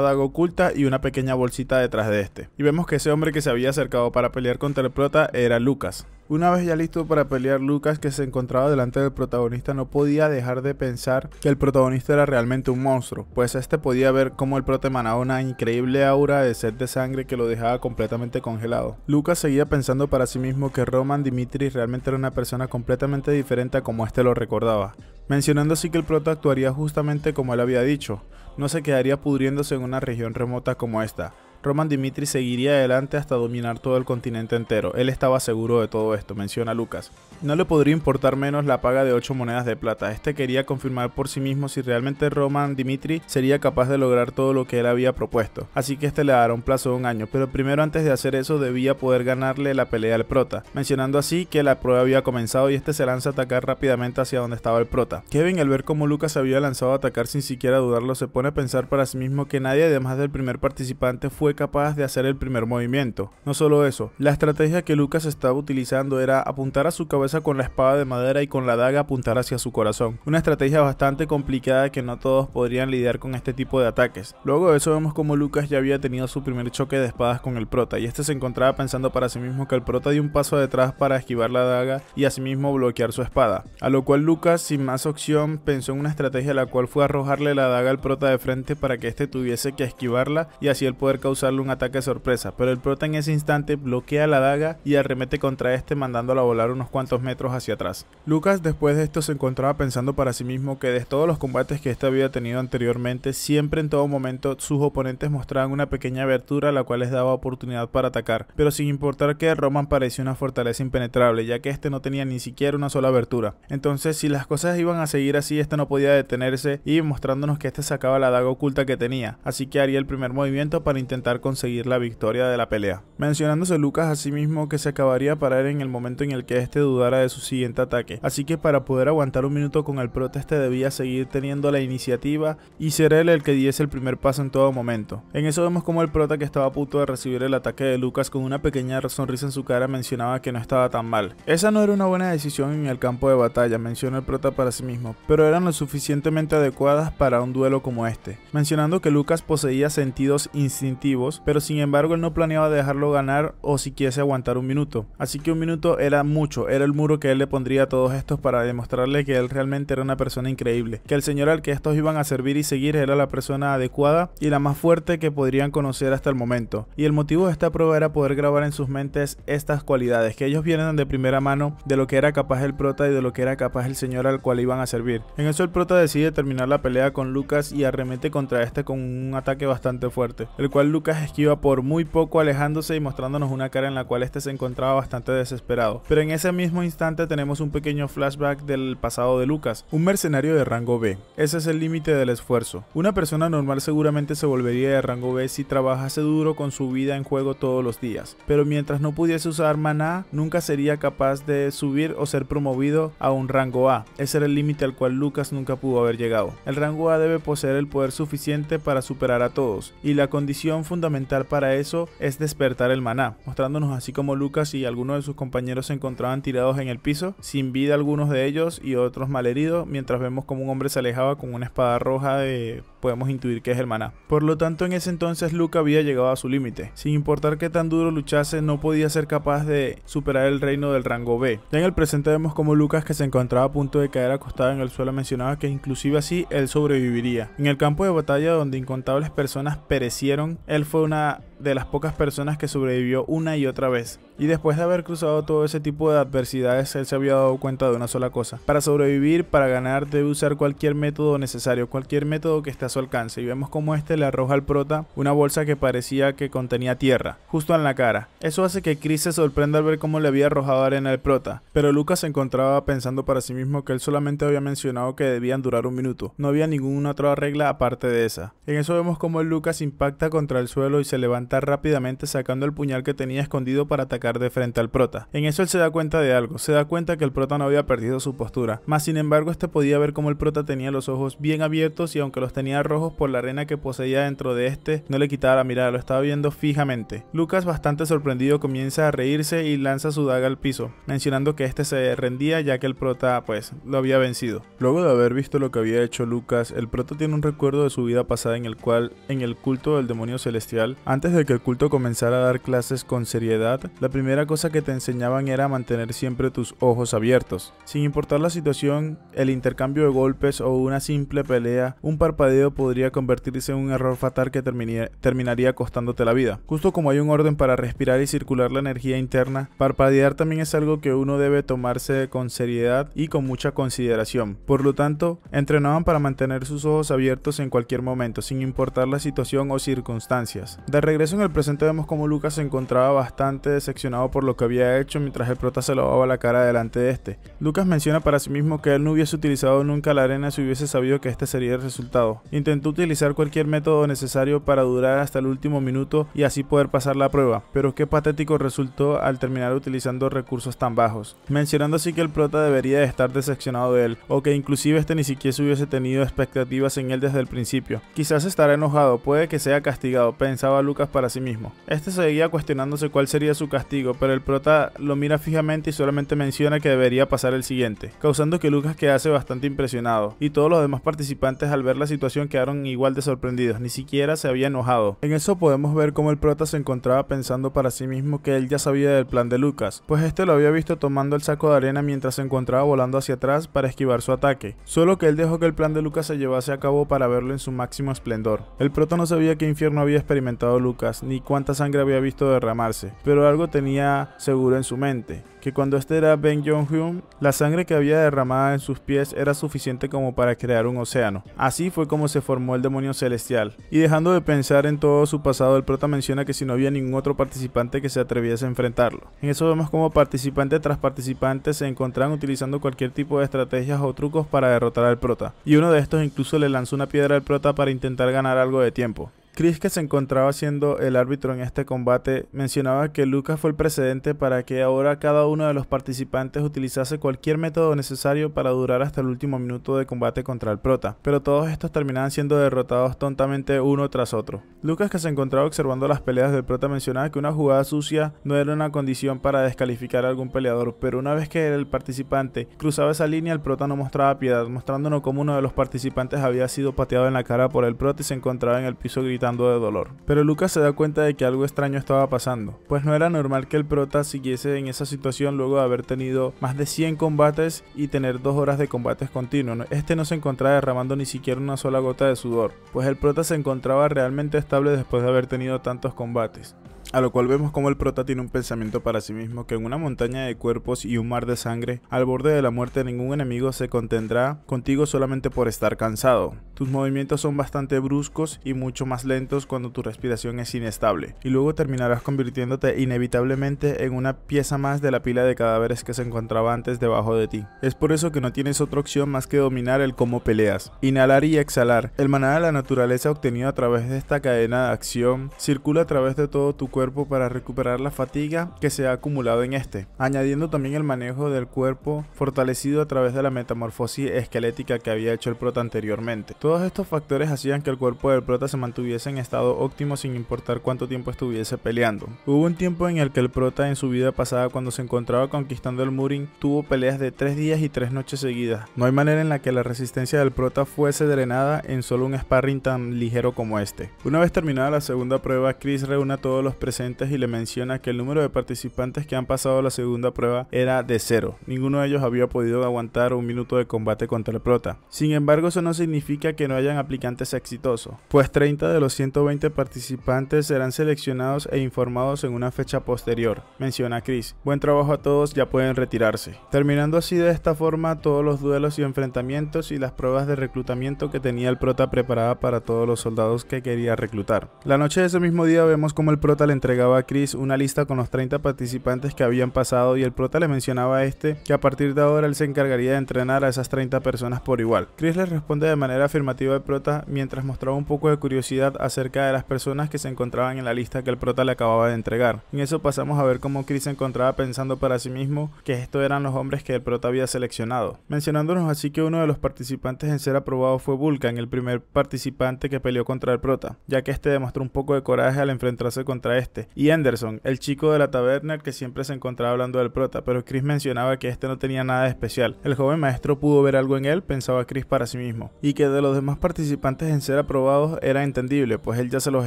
daga oculta y una pequeña bolsita detrás de este. Y vemos que ese hombre que se había acercado para pelear contra el prota era Lucas. Una vez ya listo para pelear, Lucas, que se encontraba delante del protagonista, no podía dejar de pensar que el protagonista era realmente un monstruo, pues este podía ver cómo el prota emanaba una increíble aura de sed de sangre que lo dejaba completamente congelado. Lucas seguía pensando para sí mismo que Roman Dimitri realmente era una persona completamente diferente a como este lo recordaba, mencionando así que el prota actuaría justamente como él había dicho, no se quedaría pudriéndose en una región remota como esta. Roman Dimitri seguiría adelante hasta dominar todo el continente entero. Él estaba seguro de todo esto, menciona Lucas. No le podría importar menos la paga de ocho monedas de plata. Este quería confirmar por sí mismo si realmente Roman Dimitri sería capaz de lograr todo lo que él había propuesto. Así que este le dará un plazo de un año, pero primero antes de hacer eso debía poder ganarle la pelea al prota, mencionando así que la prueba había comenzado y este se lanza a atacar rápidamente hacia donde estaba el prota. Kevin, al ver cómo Lucas había lanzado a atacar sin siquiera dudarlo, se pone a pensar para sí mismo que nadie además del primer participante fue capaz de hacer el primer movimiento. No solo eso, la estrategia que Lucas estaba utilizando era apuntar a su cabeza con la espada de madera y con la daga apuntar hacia su corazón, una estrategia bastante complicada que no todos podrían lidiar con este tipo de ataques. Luego de eso vemos como Lucas ya había tenido su primer choque de espadas con el prota y este se encontraba pensando para sí mismo que el prota dio un paso detrás para esquivar la daga y asimismo bloquear su espada, a lo cual Lucas sin más opción pensó en una estrategia la cual fue arrojarle la daga al prota de frente para que este tuviese que esquivarla y así el poder causar usarle un ataque de sorpresa, pero el prota en ese instante bloquea la daga y arremete contra este mandándola a volar unos cuantos metros hacia atrás. Lucas después de esto se encontraba pensando para sí mismo que de todos los combates que este había tenido anteriormente, siempre en todo momento sus oponentes mostraban una pequeña abertura la cual les daba oportunidad para atacar, pero sin importar que Roman parecía una fortaleza impenetrable ya que este no tenía ni siquiera una sola abertura. Entonces si las cosas iban a seguir así, este no podía detenerse y mostrándonos que este sacaba la daga oculta que tenía, así que haría el primer movimiento para intentar conseguir la victoria de la pelea, mencionándose Lucas a sí mismo que se acabaría a parar en el momento en el que este dudara de su siguiente ataque, así que para poder aguantar un minuto con el prota este debía seguir teniendo la iniciativa y ser él el que diese el primer paso en todo momento. En eso vemos como el prota, que estaba a punto de recibir el ataque de Lucas, con una pequeña sonrisa en su cara mencionaba que no estaba tan mal. Esa no era una buena decisión en el campo de batalla, menciona el prota para sí mismo, pero eran lo suficientemente adecuadas para un duelo como este, mencionando que Lucas poseía sentidos instintivos, pero sin embargo él no planeaba dejarlo ganar o siquiese aguantar un minuto, así que un minuto era mucho, era el muro que él le pondría a todos estos para demostrarle que él realmente era una persona increíble, que el señor al que estos iban a servir y seguir era la persona adecuada y la más fuerte que podrían conocer hasta el momento, y el motivo de esta prueba era poder grabar en sus mentes estas cualidades, que ellos vieran de primera mano de lo que era capaz el prota y de lo que era capaz el señor al cual iban a servir. En eso el prota decide terminar la pelea con Lucas y arremete contra este con un ataque bastante fuerte, el cual Lucas Lucas esquiva por muy poco, alejándose y mostrándonos una cara en la cual este se encontraba bastante desesperado. Pero en ese mismo instante tenemos un pequeño flashback del pasado de Lucas, un mercenario de rango B. Ese es el límite del esfuerzo. Una persona normal seguramente se volvería de rango B si trabajase duro con su vida en juego todos los días, pero mientras no pudiese usar maná, nunca sería capaz de subir o ser promovido a un rango A. Ese era el límite al cual Lucas nunca pudo haber llegado. El rango A debe poseer el poder suficiente para superar a todos, y la condición fue fundamental para eso es despertar el maná, mostrándonos así como Lucas y algunos de sus compañeros se encontraban tirados en el piso, sin vida algunos de ellos y otros malheridos, mientras vemos como un hombre se alejaba con una espada roja de... podemos intuir que es el maná. Por lo tanto en ese entonces Lucas había llegado a su límite, sin importar que tan duro luchase no podía ser capaz de superar el reino del rango B. Ya en el presente vemos como Lucas, que se encontraba a punto de caer acostado en el suelo, mencionaba que inclusive así él sobreviviría. En el campo de batalla donde incontables personas perecieron, el fue una de las pocas personas que sobrevivió una y otra vez, y después de haber cruzado todo ese tipo de adversidades él se había dado cuenta de una sola cosa: para sobrevivir, para ganar, debe usar cualquier método necesario, cualquier método que esté a su alcance, y vemos como este le arroja al prota una bolsa que parecía que contenía tierra, justo en la cara. Eso hace que Chris se sorprenda al ver cómo le había arrojado arena al prota, pero Lucas se encontraba pensando para sí mismo que él solamente había mencionado que debían durar un minuto, no había ninguna otra regla aparte de esa. En eso vemos como el Lucas impacta contra el suelo y se levanta rápidamente sacando el puñal que tenía escondido para atacar de frente al prota. En eso él se da cuenta de algo, se da cuenta que el prota no había perdido su postura, mas sin embargo este podía ver como el prota tenía los ojos bien abiertos y aunque los tenía rojos por la arena que poseía dentro de este, no le quitaba la mirada, lo estaba viendo fijamente. Lucas, bastante sorprendido, comienza a reírse y lanza su daga al piso, mencionando que este se rendía ya que el prota pues lo había vencido. Luego de haber visto lo que había hecho Lucas, el prota tiene un recuerdo de su vida pasada en el cual en el culto del demonio celestial, antes de de que el culto comenzara a dar clases con seriedad, la primera cosa que te enseñaban era mantener siempre tus ojos abiertos. Sin importar la situación, el intercambio de golpes o una simple pelea, un parpadeo podría convertirse en un error fatal que terminaría costándote la vida. Justo como hay un orden para respirar y circular la energía interna, parpadear también es algo que uno debe tomarse con seriedad y con mucha consideración. Por lo tanto, entrenaban para mantener sus ojos abiertos en cualquier momento, sin importar la situación o circunstancias. De regreso en el presente vemos como Lucas se encontraba bastante decepcionado por lo que había hecho mientras el prota se lavaba la cara delante de este. Lucas menciona para sí mismo que él no hubiese utilizado nunca la arena si hubiese sabido que este sería el resultado. Intentó utilizar cualquier método necesario para durar hasta el último minuto y así poder pasar la prueba, pero qué patético resultó al terminar utilizando recursos tan bajos. Mencionando así que el prota debería estar decepcionado de él, o que inclusive este ni siquiera hubiese tenido expectativas en él desde el principio. Quizás estará enojado, puede que sea castigado, pensaba Lucas para sí mismo. Este seguía cuestionándose cuál sería su castigo, pero el prota lo mira fijamente y solamente menciona que debería pasar el siguiente, causando que Lucas quedase bastante impresionado, y todos los demás participantes al ver la situación quedaron igual de sorprendidos, ni siquiera se había enojado. En eso podemos ver cómo el prota se encontraba pensando para sí mismo que él ya sabía del plan de Lucas, pues este lo había visto tomando el saco de arena mientras se encontraba volando hacia atrás para esquivar su ataque, solo que él dejó que el plan de Lucas se llevase a cabo para verlo en su máximo esplendor. El prota no sabía qué infierno había experimentado Lucas, ni cuánta sangre había visto derramarse, pero algo tenía seguro en su mente, que cuando este era Ben Jeong-hyun, la sangre que había derramada en sus pies era suficiente como para crear un océano. Así fue como se formó el demonio celestial. Y dejando de pensar en todo su pasado, el prota menciona que si no había ningún otro participante que se atreviese a enfrentarlo. En eso vemos como participante tras participante se encontraban utilizando cualquier tipo de estrategias o trucos para derrotar al prota, y uno de estos incluso le lanzó una piedra al prota para intentar ganar algo de tiempo. Chris, que se encontraba siendo el árbitro en este combate, mencionaba que Lucas fue el precedente para que ahora cada uno de los participantes utilizase cualquier método necesario para durar hasta el último minuto de combate contra el prota, pero todos estos terminaban siendo derrotados tontamente uno tras otro. Lucas, que se encontraba observando las peleas del prota, mencionaba que una jugada sucia no era una condición para descalificar a algún peleador, pero una vez que el participante cruzaba esa línea, el prota no mostraba piedad, mostrándonos cómo uno de los participantes había sido pateado en la cara por el prota y se encontraba en el piso gritando de dolor. Pero Lucas se da cuenta de que algo extraño estaba pasando, pues no era normal que el prota siguiese en esa situación luego de haber tenido más de cien combates y tener dos horas de combates continuos. Este no se encontraba derramando ni siquiera una sola gota de sudor, pues el prota se encontraba realmente estable después de haber tenido tantos combates. A lo cual vemos como el prota tiene un pensamiento para sí mismo, que en una montaña de cuerpos y un mar de sangre, al borde de la muerte ningún enemigo se contendrá contigo solamente por estar cansado. Tus movimientos son bastante bruscos y mucho más lentos cuando tu respiración es inestable, y luego terminarás convirtiéndote inevitablemente en una pieza más de la pila de cadáveres que se encontraba antes debajo de ti. Es por eso que no tienes otra opción más que dominar el cómo peleas. Inhalar y exhalar, el maná de la naturaleza obtenido a través de esta cadena de acción, circula a través de todo tu cuerpo para recuperar la fatiga que se ha acumulado en este, añadiendo también el manejo del cuerpo fortalecido a través de la metamorfosis esquelética que había hecho el prota anteriormente. Todos estos factores hacían que el cuerpo del prota se mantuviese en estado óptimo sin importar cuánto tiempo estuviese peleando. Hubo un tiempo en el que el prota en su vida pasada, cuando se encontraba conquistando el Murin, tuvo peleas de tres días y tres noches seguidas. No hay manera en la que la resistencia del prota fuese drenada en solo un sparring tan ligero como este. Una vez terminada la segunda prueba, Chris reúne a todos los presentes y le menciona que el número de participantes que han pasado la segunda prueba era de cero. Ninguno de ellos había podido aguantar un minuto de combate contra el prota. Sin embargo, eso no significa que no hayan aplicantes exitosos, pues treinta de los ciento veinte participantes serán seleccionados e informados en una fecha posterior, menciona Chris. Buen trabajo a todos, ya pueden retirarse. Terminando así de esta forma todos los duelos y enfrentamientos y las pruebas de reclutamiento que tenía el prota preparada para todos los soldados que quería reclutar. La noche de ese mismo día vemos como el prota le entregaba a Chris una lista con los treinta participantes que habían pasado, y el prota le mencionaba a este que a partir de ahora él se encargaría de entrenar a esas treinta personas por igual. Chris le responde de manera afirmativa al prota mientras mostraba un poco de curiosidad acerca de las personas que se encontraban en la lista que el prota le acababa de entregar. En eso pasamos a ver cómo Chris se encontraba pensando para sí mismo que estos eran los hombres que el prota había seleccionado, mencionándonos así que uno de los participantes en ser aprobado fue Vulcan, el primer participante que peleó contra el prota, ya que este demostró un poco de coraje al enfrentarse contra él Este, y Henderson, el chico de la taberna que siempre se encontraba hablando del prota, pero Chris mencionaba que este no tenía nada de especial. El joven maestro pudo ver algo en él, pensaba Chris para sí mismo, y que de lo los demás participantes en ser aprobados era entendible, pues él ya se los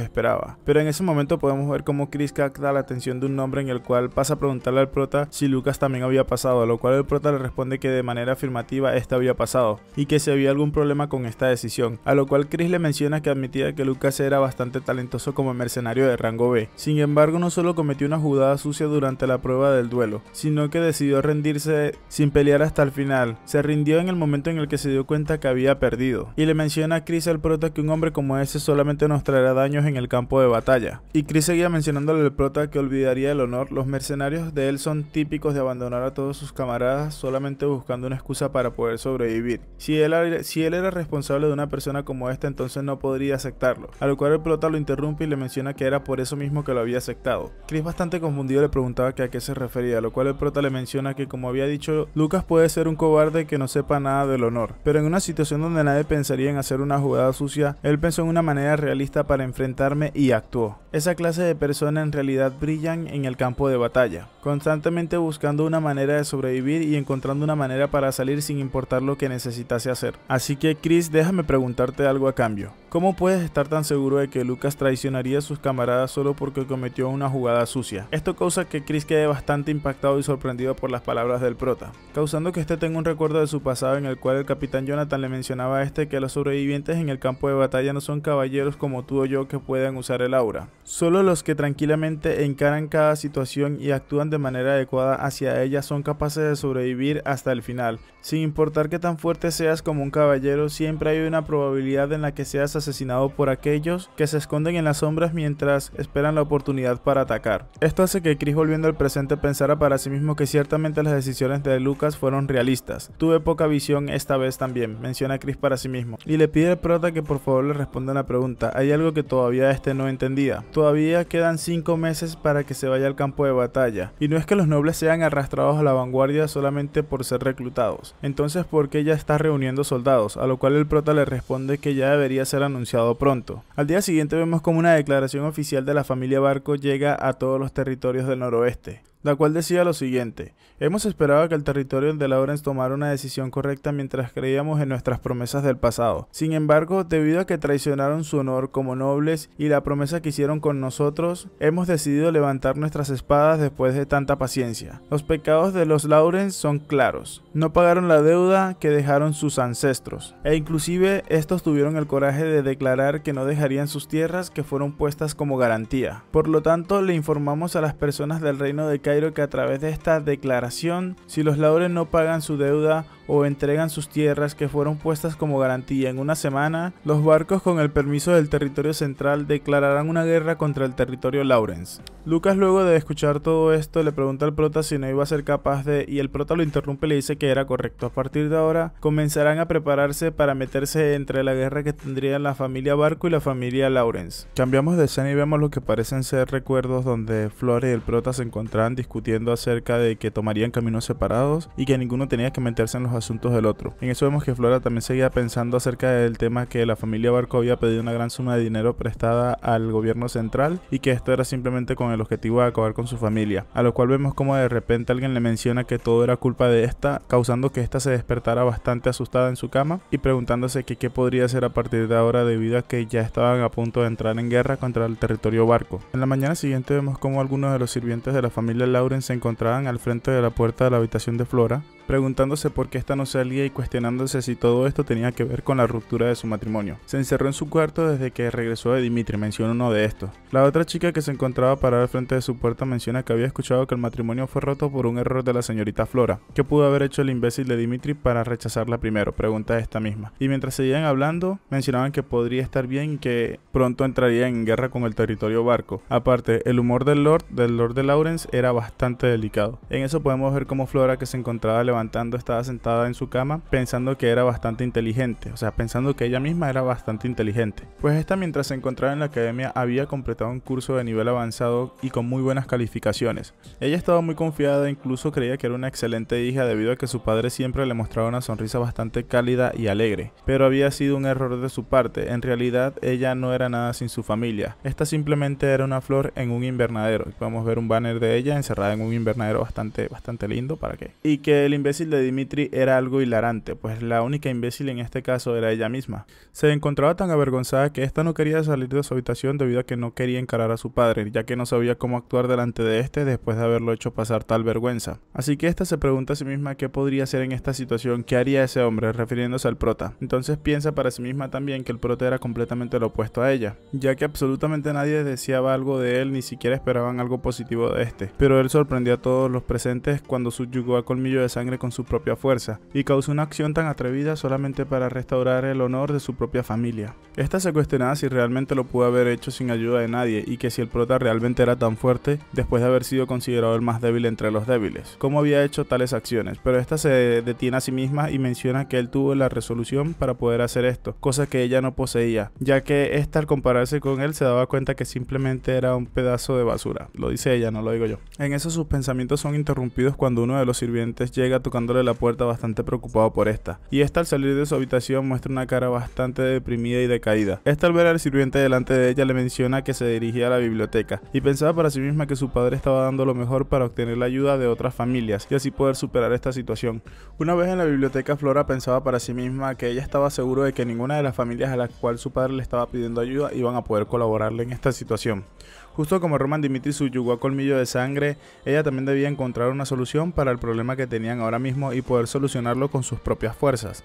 esperaba. Pero en ese momento podemos ver cómo Chris capta la atención de un hombre en el cual pasa a preguntarle al prota si Lucas también había pasado, a lo cual el prota le responde que de manera afirmativa esta había pasado y que si había algún problema con esta decisión, a lo cual Chris le menciona que admitía que Lucas era bastante talentoso como mercenario de rango B. Sin embargo, no solo cometió una jugada sucia durante la prueba del duelo, sino que decidió rendirse sin pelear hasta el final. Se rindió en el momento en el que se dio cuenta que había perdido, y le menciona a Chris al prota que un hombre como ese solamente nos traerá daños en el campo de batalla. Y Chris seguía mencionándole al prota que olvidaría el honor. Los mercenarios de él son típicos de abandonar a todos sus camaradas solamente buscando una excusa para poder sobrevivir. Si él, si él era responsable de una persona como esta, entonces no podría aceptarlo, a lo cual el prota lo interrumpe y le menciona que era por eso mismo que lo había aceptado. Chris, bastante confundido, le preguntaba que a qué se refería, a lo cual el prota le menciona que, como había dicho, Lucas puede ser un cobarde que no sepa nada del honor, pero en una situación donde nadie pensaría en hacer una jugada sucia, él pensó en una manera realista para enfrentarme y actuó. Esa clase de personas en realidad brillan en el campo de batalla, constantemente buscando una manera de sobrevivir y encontrando una manera para salir sin importar lo que necesitase hacer. Así que Chris, déjame preguntarte algo a cambio. ¿Cómo puedes estar tan seguro de que Lucas traicionaría a sus camaradas solo porque cometió una jugada sucia? Esto causa que Chris quede bastante impactado y sorprendido por las palabras del prota, causando que este tenga un recuerdo de su pasado en el cual el capitán Jonathan le mencionaba a este que los sobrevivientes en el campo de batalla no son caballeros como tú o yo que puedan usar el aura, solo los que tranquilamente encaran cada situación y actúan de manera adecuada hacia ella son capaces de sobrevivir hasta el final. Sin importar que tan fuerte seas como un caballero, siempre hay una probabilidad en la que seas asesinado por aquellos que se esconden en las sombras mientras esperan la oportunidad para atacar. Esto hace que Chris, volviendo al presente, pensara para sí mismo que ciertamente las decisiones de Lucas fueron realistas. Tuve poca visión esta vez también, menciona Chris para sí mismo, y le pide al prota que por favor le responda la pregunta. Hay algo que todavía este no entendía. Todavía quedan cinco meses para que se vaya al campo de batalla, y no es que los nobles sean arrastrados a la vanguardia solamente por ser reclutados. Entonces, ¿por qué ya está reuniendo soldados? A lo cual el prota le responde que ya debería ser anunciado pronto. Al día siguiente vemos como una declaración oficial de la familia Barco llega a todos los territorios del noroeste, la cual decía lo siguiente: hemos esperado que el territorio de Lawrence tomara una decisión correcta mientras creíamos en nuestras promesas del pasado. Sin embargo, debido a que traicionaron su honor como nobles y la promesa que hicieron con nosotros, hemos decidido levantar nuestras espadas después de tanta paciencia. Los pecados de los Lawrence son claros. No pagaron la deuda que dejaron sus ancestros, e inclusive estos tuvieron el coraje de declarar que no dejarían sus tierras que fueron puestas como garantía. Por lo tanto, le informamos a las personas del reino de Kai que a través de esta declaración, si los Lawrence no pagan su deuda o entregan sus tierras que fueron puestas como garantía en una semana, los barcos con el permiso del territorio central declararán una guerra contra el territorio Lawrence. Lucas, luego de escuchar todo esto, le pregunta al prota si no iba a ser capaz de, y el prota lo interrumpe y le dice que era correcto. A partir de ahora comenzarán a prepararse para meterse entre la guerra que tendrían la familia Barco y la familia Lawrence. Cambiamos de escena y vemos lo que parecen ser recuerdos donde Flora y el prota se encontrarán discutiendo discutiendo acerca de que tomarían caminos separados y que ninguno tenía que meterse en los asuntos del otro. En eso vemos que Flora también seguía pensando acerca del tema que la familia Barco había pedido una gran suma de dinero prestada al gobierno central y que esto era simplemente con el objetivo de acabar con su familia, a lo cual vemos como de repente alguien le menciona que todo era culpa de esta, causando que esta se despertara bastante asustada en su cama y preguntándose que qué podría hacer a partir de ahora debido a que ya estaban a punto de entrar en guerra contra el territorio Barco. En la mañana siguiente vemos como algunos de los sirvientes de la familia Lawrence se encontraban al frente de la puerta de la habitación de Flora, preguntándose por qué esta no salía y cuestionándose si todo esto tenía que ver con la ruptura de su matrimonio. Se encerró en su cuarto desde que regresó de Dimitri, menciona uno de estos. La otra chica que se encontraba parada al frente de su puerta menciona que había escuchado que el matrimonio fue roto por un error de la señorita Flora. ¿Qué pudo haber hecho el imbécil de Dimitri para rechazarla primero?, pregunta esta misma. Y mientras seguían hablando, mencionaban que podría estar bien y que pronto entraría en guerra con el territorio Barco. Aparte, el humor del Lord, del Lord de Lawrence era bastante delicado. En eso podemos ver cómo Flora, que se encontraba levantando, estaba sentada en su cama pensando que era bastante inteligente, o sea, pensando que ella misma era bastante inteligente. Pues esta, mientras se encontraba en la academia, había completado un curso de nivel avanzado y con muy buenas calificaciones. Ella estaba muy confiada e incluso creía que era una excelente hija debido a que su padre siempre le mostraba una sonrisa bastante cálida y alegre, pero había sido un error de su parte. En realidad, ella no era nada sin su familia. Esta simplemente era una flor en un invernadero. Podemos ver un banner de ella encerrada en un invernadero bastante, bastante lindo para que, y que el imbécil de Dimitri era algo hilarante, pues la única imbécil en este caso era ella misma. Se encontraba tan avergonzada que ésta no quería salir de su habitación debido a que no quería encarar a su padre, ya que no sabía cómo actuar delante de este después de haberlo hecho pasar tal vergüenza. Así que ésta se pregunta a sí misma qué podría hacer en esta situación, qué haría ese hombre, refiriéndose al prota. Entonces piensa para sí misma también que el prota era completamente lo opuesto a ella, ya que absolutamente nadie deseaba algo de él, ni siquiera esperaban algo positivo de este, pero él sorprendió a todos los presentes cuando subyugó a Colmillo de Sangre con su propia fuerza, y causó una acción tan atrevida solamente para restaurar el honor de su propia familia. Esta se cuestionaba si realmente lo pudo haber hecho sin ayuda de nadie, y que si el prota realmente era tan fuerte, después de haber sido considerado el más débil entre los débiles, ¿cómo había hecho tales acciones? Pero esta se detiene a sí misma y menciona que él tuvo la resolución para poder hacer esto, cosa que ella no poseía, ya que esta al compararse con él se daba cuenta que simplemente era un pedazo de basura. Lo dice ella, no lo digo yo. En eso sus pensamientos son interrumpidos cuando uno de los sirvientes llega tocándole la puerta bastante preocupado por esta, y esta al salir de su habitación muestra una cara bastante deprimida y decaída. Esta al ver al sirviente delante de ella le menciona que se dirigía a la biblioteca y pensaba para sí misma que su padre estaba dando lo mejor para obtener la ayuda de otras familias y así poder superar esta situación. Una vez en la biblioteca, Flora pensaba para sí misma que ella estaba seguro de que ninguna de las familias a las cuales su padre le estaba pidiendo ayuda iban a poder colaborarle en esta situación. Justo como Roman Dimitri subyugó a Colmillo de Sangre, ella también debía encontrar una solución para el problema que tenían ahora mismo y poder solucionarlo con sus propias fuerzas.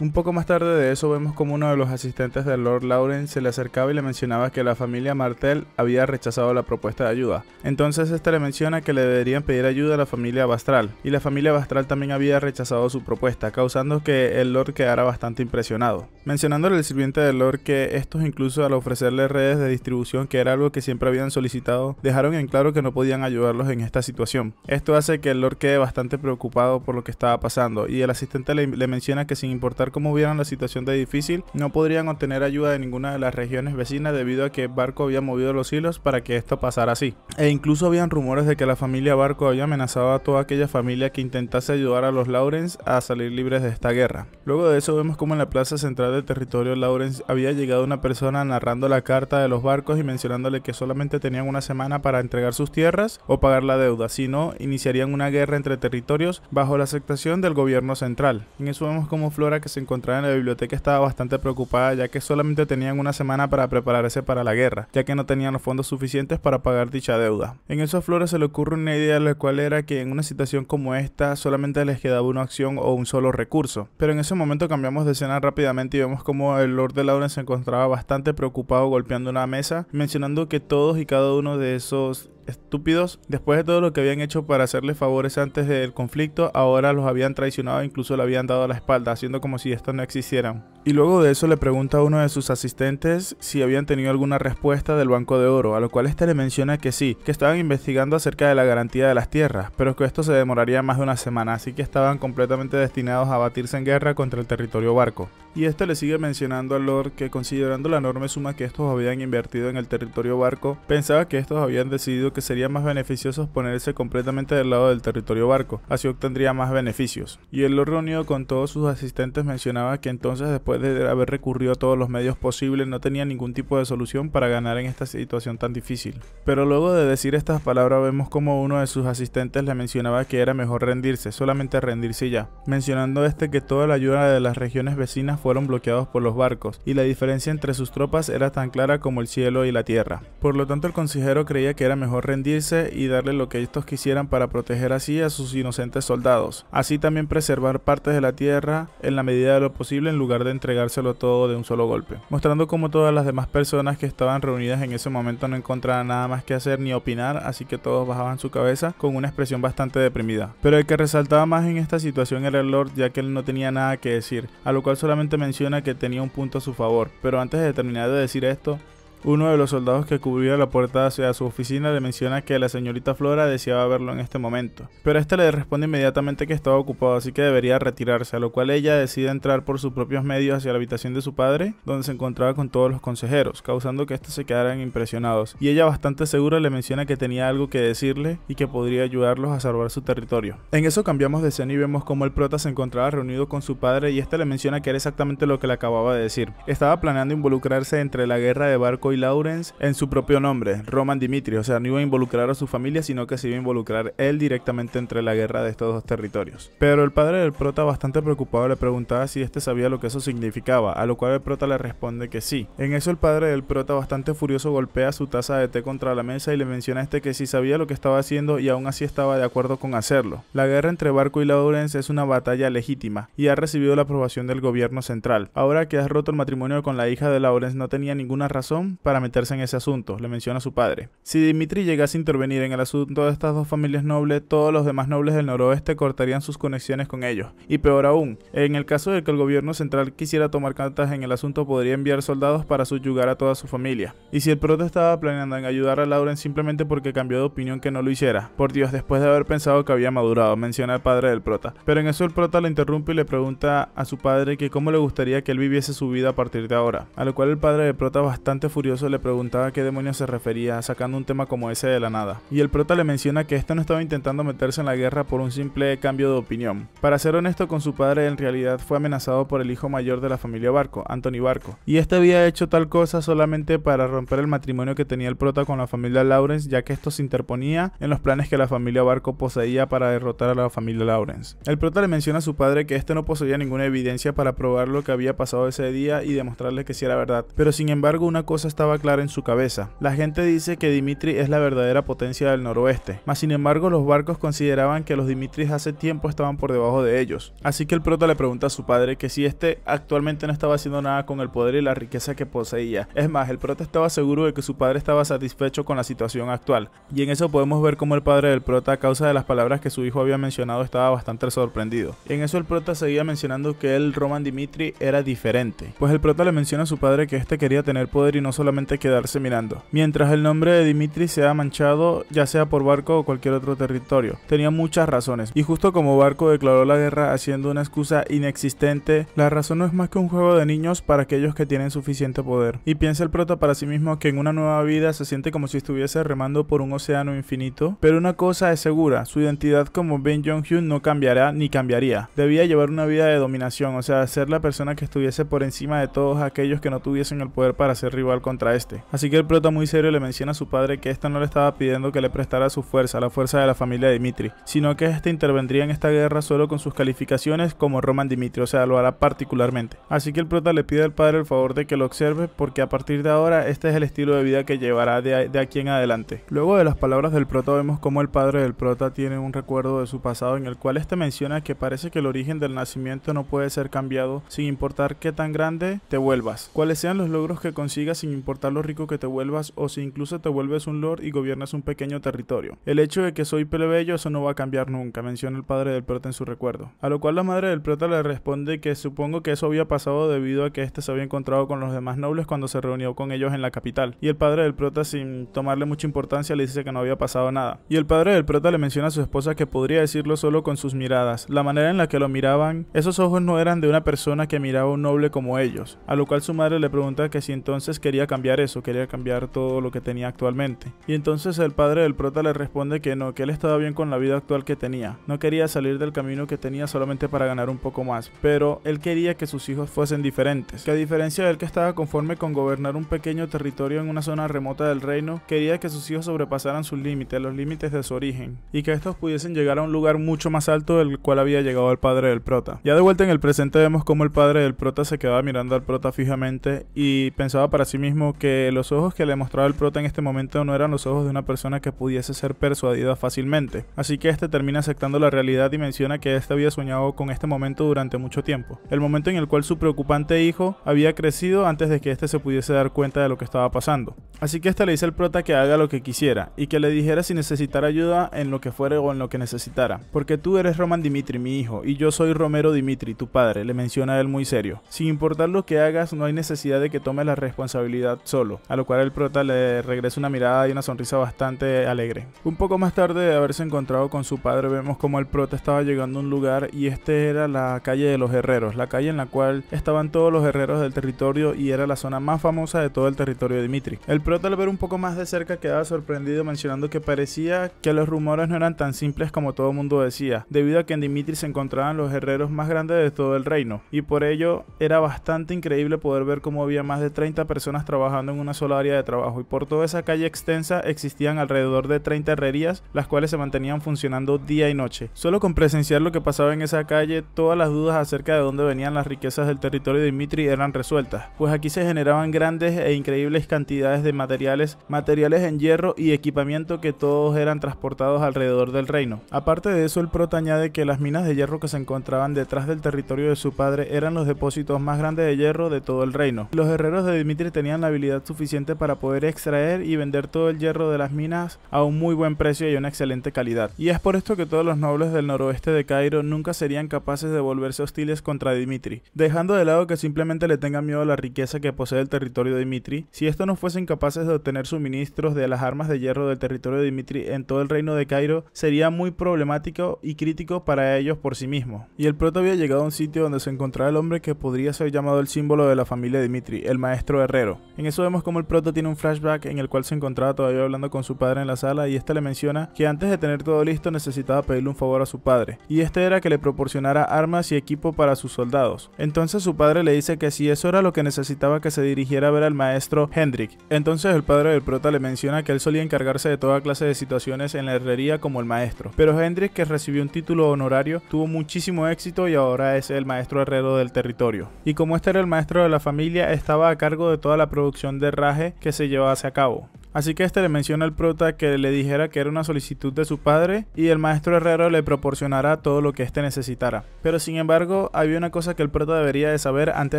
Un poco más tarde de eso vemos como uno de los asistentes del Lord Lawrence se le acercaba y le mencionaba que la familia Martel había rechazado la propuesta de ayuda. Entonces este le menciona que le deberían pedir ayuda a la familia Bastral, y la familia Bastral también había rechazado su propuesta, causando que el Lord quedara bastante impresionado. Mencionándole al sirviente del Lord que estos, incluso al ofrecerle redes de distribución que era algo que siempre habían solicitado, dejaron en claro que no podían ayudarlos en esta situación. Esto hace que el Lord quede bastante preocupado por lo que estaba pasando, y el asistente le, le menciona que sin importar como vieron la situación de difícil, no podrían obtener ayuda de ninguna de las regiones vecinas debido a que Barco había movido los hilos para que esto pasara así, e incluso habían rumores de que la familia Barco había amenazado a toda aquella familia que intentase ayudar a los Lawrence a salir libres de esta guerra. Luego de eso vemos como en la plaza central del territorio Lawrence había llegado una persona narrando la carta de los barcos y mencionándole que solamente tenían una semana para entregar sus tierras o pagar la deuda, si no iniciarían una guerra entre territorios bajo la aceptación del gobierno central. En eso vemos como Flora, que se encontraba en la biblioteca, estaba bastante preocupada, ya que solamente tenían una semana para prepararse para la guerra, ya que no tenían los fondos suficientes para pagar dicha deuda. En eso a Flora se le ocurre una idea, la cual era que en una situación como esta solamente les quedaba una acción o un solo recurso, pero en ese momento cambiamos de escena rápidamente y vemos como el Lord de Lawrence se encontraba bastante preocupado golpeando una mesa, mencionando que todos y cada uno de esos estúpidos, después de todo lo que habían hecho para hacerles favores antes del conflicto, ahora los habían traicionado e incluso le habían dado la espalda, haciendo como si estos no existieran. Y luego de eso le pregunta a uno de sus asistentes si habían tenido alguna respuesta del Banco de Oro, a lo cual este le menciona que sí, que estaban investigando acerca de la garantía de las tierras, pero que esto se demoraría más de una semana, así que estaban completamente destinados a batirse en guerra contra el territorio Barco. Y este le sigue mencionando al Lord que, considerando la enorme suma que estos habían invertido en el territorio Barco, pensaba que estos habían decidido que que sería más beneficioso ponerse completamente del lado del territorio Barco, así obtendría más beneficios. Y el Lord, reunido con todos sus asistentes, mencionaba que entonces, después de haber recurrido a todos los medios posibles, no tenía ningún tipo de solución para ganar en esta situación tan difícil. Pero luego de decir estas palabras vemos como uno de sus asistentes le mencionaba que era mejor rendirse, solamente rendirse ya, mencionando este que toda la ayuda de las regiones vecinas fueron bloqueados por los barcos, y la diferencia entre sus tropas era tan clara como el cielo y la tierra. Por lo tanto el consejero creía que era mejor rendirse y darle lo que estos quisieran para proteger así a sus inocentes soldados, así también preservar partes de la tierra en la medida de lo posible en lugar de entregárselo todo de un solo golpe, mostrando como todas las demás personas que estaban reunidas en ese momento no encontraban nada más que hacer ni opinar, así que todos bajaban su cabeza con una expresión bastante deprimida. Pero el que resaltaba más en esta situación era el Lord, ya que él no tenía nada que decir, a lo cual solamente menciona que tenía un punto a su favor. Pero antes de terminar de decir esto, uno de los soldados que cubría la puerta hacia su oficina le menciona que la señorita Flora deseaba verlo en este momento, pero este le responde inmediatamente que estaba ocupado, así que debería retirarse, a lo cual ella decide entrar por sus propios medios hacia la habitación de su padre, donde se encontraba con todos los consejeros, causando que estos se quedaran impresionados, y ella bastante segura le menciona que tenía algo que decirle y que podría ayudarlos a salvar su territorio. En eso cambiamos de escena y vemos como el prota se encontraba reunido con su padre, y este le menciona que era exactamente lo que le acababa de decir. Estaba planeando involucrarse entre la guerra de barco Barco y Lawrence en su propio nombre, Roman Dimitri. O sea, no iba a involucrar a su familia, sino que se iba a involucrar él directamente entre la guerra de estos dos territorios. Pero el padre del prota, bastante preocupado, le preguntaba si este sabía lo que eso significaba, a lo cual el prota le responde que sí. En eso el padre del prota, bastante furioso, golpea su taza de té contra la mesa y le menciona a este que sí sabía lo que estaba haciendo y aún así estaba de acuerdo con hacerlo. La guerra entre Barco y Lawrence es una batalla legítima y ha recibido la aprobación del gobierno central. Ahora que has roto el matrimonio con la hija de Lawrence, no tenía ninguna razón para meterse en ese asunto, le menciona a su padre. Si Dimitri llegase a intervenir en el asunto de estas dos familias nobles, todos los demás nobles del noroeste cortarían sus conexiones con ellos. Y peor aún, en el caso de que el gobierno central quisiera tomar cartas en el asunto, podría enviar soldados para subyugar a toda su familia. Y si el prota estaba planeando en ayudar a Lawrence simplemente porque cambió de opinión, que no lo hiciera. Por Dios, después de haber pensado que había madurado, menciona el padre del prota. Pero en eso el prota le interrumpe y le pregunta a su padre que cómo le gustaría que él viviese su vida a partir de ahora. A lo cual el padre del prota, bastante furioso, le preguntaba a qué demonios se refería, sacando un tema como ese de la nada. Y el prota le menciona que este no estaba intentando meterse en la guerra por un simple cambio de opinión. Para ser honesto con su padre, en realidad fue amenazado por el hijo mayor de la familia Barco, Anthony Barco. Y este había hecho tal cosa solamente para romper el matrimonio que tenía el prota con la familia Lawrence, ya que esto se interponía en los planes que la familia Barco poseía para derrotar a la familia Lawrence. El prota le menciona a su padre que este no poseía ninguna evidencia para probar lo que había pasado ese día y demostrarle que sí era verdad, pero sin embargo una cosa estaba clara en su cabeza. La gente dice que Dimitri es la verdadera potencia del noroeste, mas sin embargo los Barcos consideraban que los Dimitris hace tiempo estaban por debajo de ellos. Así que el prota le pregunta a su padre que si este actualmente no estaba haciendo nada con el poder y la riqueza que poseía. Es más, el prota estaba seguro de que su padre estaba satisfecho con la situación actual. Y en eso podemos ver cómo el padre del prota, a causa de las palabras que su hijo había mencionado, estaba bastante sorprendido. En eso el prota seguía mencionando que el Roman Dimitri era diferente, pues el prota le menciona a su padre que este quería tener poder y no solamente quedarse mirando. Mientras el nombre de Dimitri se ha manchado, ya sea por Barco o cualquier otro territorio, tenía muchas razones. Y justo como Barco declaró la guerra haciendo una excusa inexistente, la razón no es más que un juego de niños para aquellos que tienen suficiente poder. Y piensa el prota para sí mismo que en una nueva vida se siente como si estuviese remando por un océano infinito. Pero una cosa es segura, su identidad como Ben Jeong-hyun no cambiará ni cambiaría. Debía llevar una vida de dominación, o sea, ser la persona que estuviese por encima de todos aquellos que no tuviesen el poder para ser rival contra este. Así que el prota muy serio le menciona a su padre que esta no le estaba pidiendo que le prestara su fuerza, la fuerza de la familia Dimitri, sino que este intervendría en esta guerra solo con sus calificaciones como Roman Dimitri, o sea, lo hará particularmente. Así que el prota le pide al padre el favor de que lo observe, porque a partir de ahora este es el estilo de vida que llevará de, de aquí en adelante. Luego de las palabras del prota vemos cómo el padre del prota tiene un recuerdo de su pasado, en el cual este menciona que parece que el origen del nacimiento no puede ser cambiado sin importar qué tan grande te vuelvas, cuáles sean los logros que consigas, sin importar lo rico que te vuelvas o si incluso te vuelves un lord y gobiernas un pequeño territorio. El hecho de que soy plebeyo, eso no va a cambiar nunca, menciona el padre del prota en su recuerdo. A lo cual la madre del prota le responde que supongo que eso había pasado debido a que este se había encontrado con los demás nobles cuando se reunió con ellos en la capital. Y el padre del prota, sin tomarle mucha importancia, le dice que no había pasado nada. Y el padre del prota le menciona a su esposa que podría decirlo solo con sus miradas, la manera en la que lo miraban. Esos ojos no eran de una persona que miraba a un noble como ellos. A lo cual su madre le pregunta que si entonces quería cambiar eso, quería cambiar todo lo que tenía actualmente. Y entonces el padre del prota le responde que no, que él estaba bien con la vida actual que tenía, no quería salir del camino que tenía solamente para ganar un poco más, pero él quería que sus hijos fuesen diferentes, que a diferencia de él, que estaba conforme con gobernar un pequeño territorio en una zona remota del reino, quería que sus hijos sobrepasaran sus límites, los límites de su origen, y que estos pudiesen llegar a un lugar mucho más alto del cual había llegado el padre del prota. Ya de vuelta en el presente vemos cómo el padre del prota se quedaba mirando al prota fijamente y pensaba para sí mismo que los ojos que le mostraba el prota en este momento no eran los ojos de una persona que pudiese ser persuadida fácilmente. Así que este termina aceptando la realidad y menciona que este había soñado con este momento durante mucho tiempo, el momento en el cual su preocupante hijo había crecido antes de que este se pudiese dar cuenta de lo que estaba pasando. Así que este le dice al prota que haga lo que quisiera y que le dijera si necesitara ayuda en lo que fuera o en lo que necesitara, porque tú eres Roman Dimitri, mi hijo, y yo soy Romero Dimitri, tu padre, le menciona a él muy serio. Sin importar lo que hagas, no hay necesidad de que tomes la responsabilidad solo, a lo cual el prota le regresa una mirada y una sonrisa bastante alegre. Un poco más tarde de haberse encontrado con su padre, vemos como el prota estaba llegando a un lugar y este era la calle de los herreros, la calle en la cual estaban todos los herreros del territorio y era la zona más famosa de todo el territorio de Dimitri. El prota, al ver un poco más de cerca, quedaba sorprendido, mencionando que parecía que los rumores no eran tan simples como todo el mundo decía, debido a que en Dimitri se encontraban los herreros más grandes de todo el reino, y por ello era bastante increíble poder ver cómo había más de treinta personas trabajando trabajando en una sola área de trabajo, y por toda esa calle extensa existían alrededor de treinta herrerías, las cuales se mantenían funcionando día y noche. Solo con presenciar lo que pasaba en esa calle, todas las dudas acerca de dónde venían las riquezas del territorio de Dimitri eran resueltas, pues aquí se generaban grandes e increíbles cantidades de materiales, materiales en hierro y equipamiento que todos eran transportados alrededor del reino. Aparte de eso, el prota añade que las minas de hierro que se encontraban detrás del territorio de su padre eran los depósitos más grandes de hierro de todo el reino. Los herreros de Dimitri tenían la habilidad suficiente para poder extraer y vender todo el hierro de las minas a un muy buen precio y una excelente calidad. Y es por esto que todos los nobles del noroeste de Cairo nunca serían capaces de volverse hostiles contra Dimitri, dejando de lado que simplemente le tengan miedo a la riqueza que posee el territorio de Dimitri. Si estos no fuesen capaces de obtener suministros de las armas de hierro del territorio de Dimitri en todo el reino de Cairo, sería muy problemático y crítico para ellos por sí mismos. Y el prota había llegado a un sitio donde se encontraba el hombre que podría ser llamado el símbolo de la familia de Dimitri, el maestro herrero. En eso vemos como el prota tiene un flashback en el cual se encontraba todavía hablando con su padre en la sala, y este le menciona que antes de tener todo listo necesitaba pedirle un favor a su padre, y este era que le proporcionara armas y equipo para sus soldados. Entonces su padre le dice que si eso era lo que necesitaba, que se dirigiera a ver al maestro Hendrik. Entonces el padre del prota le menciona que él solía encargarse de toda clase de situaciones en la herrería como el maestro, pero Hendrik, que recibió un título honorario, tuvo muchísimo éxito y ahora es el maestro herrero del territorio. Y como este era el maestro de la familia, estaba a cargo de toda la producción de herraje que se llevase a cabo. Así que este le menciona al prota que le dijera que era una solicitud de su padre y el maestro herrero le proporcionará todo lo que éste necesitara. Pero sin embargo, había una cosa que el prota debería de saber antes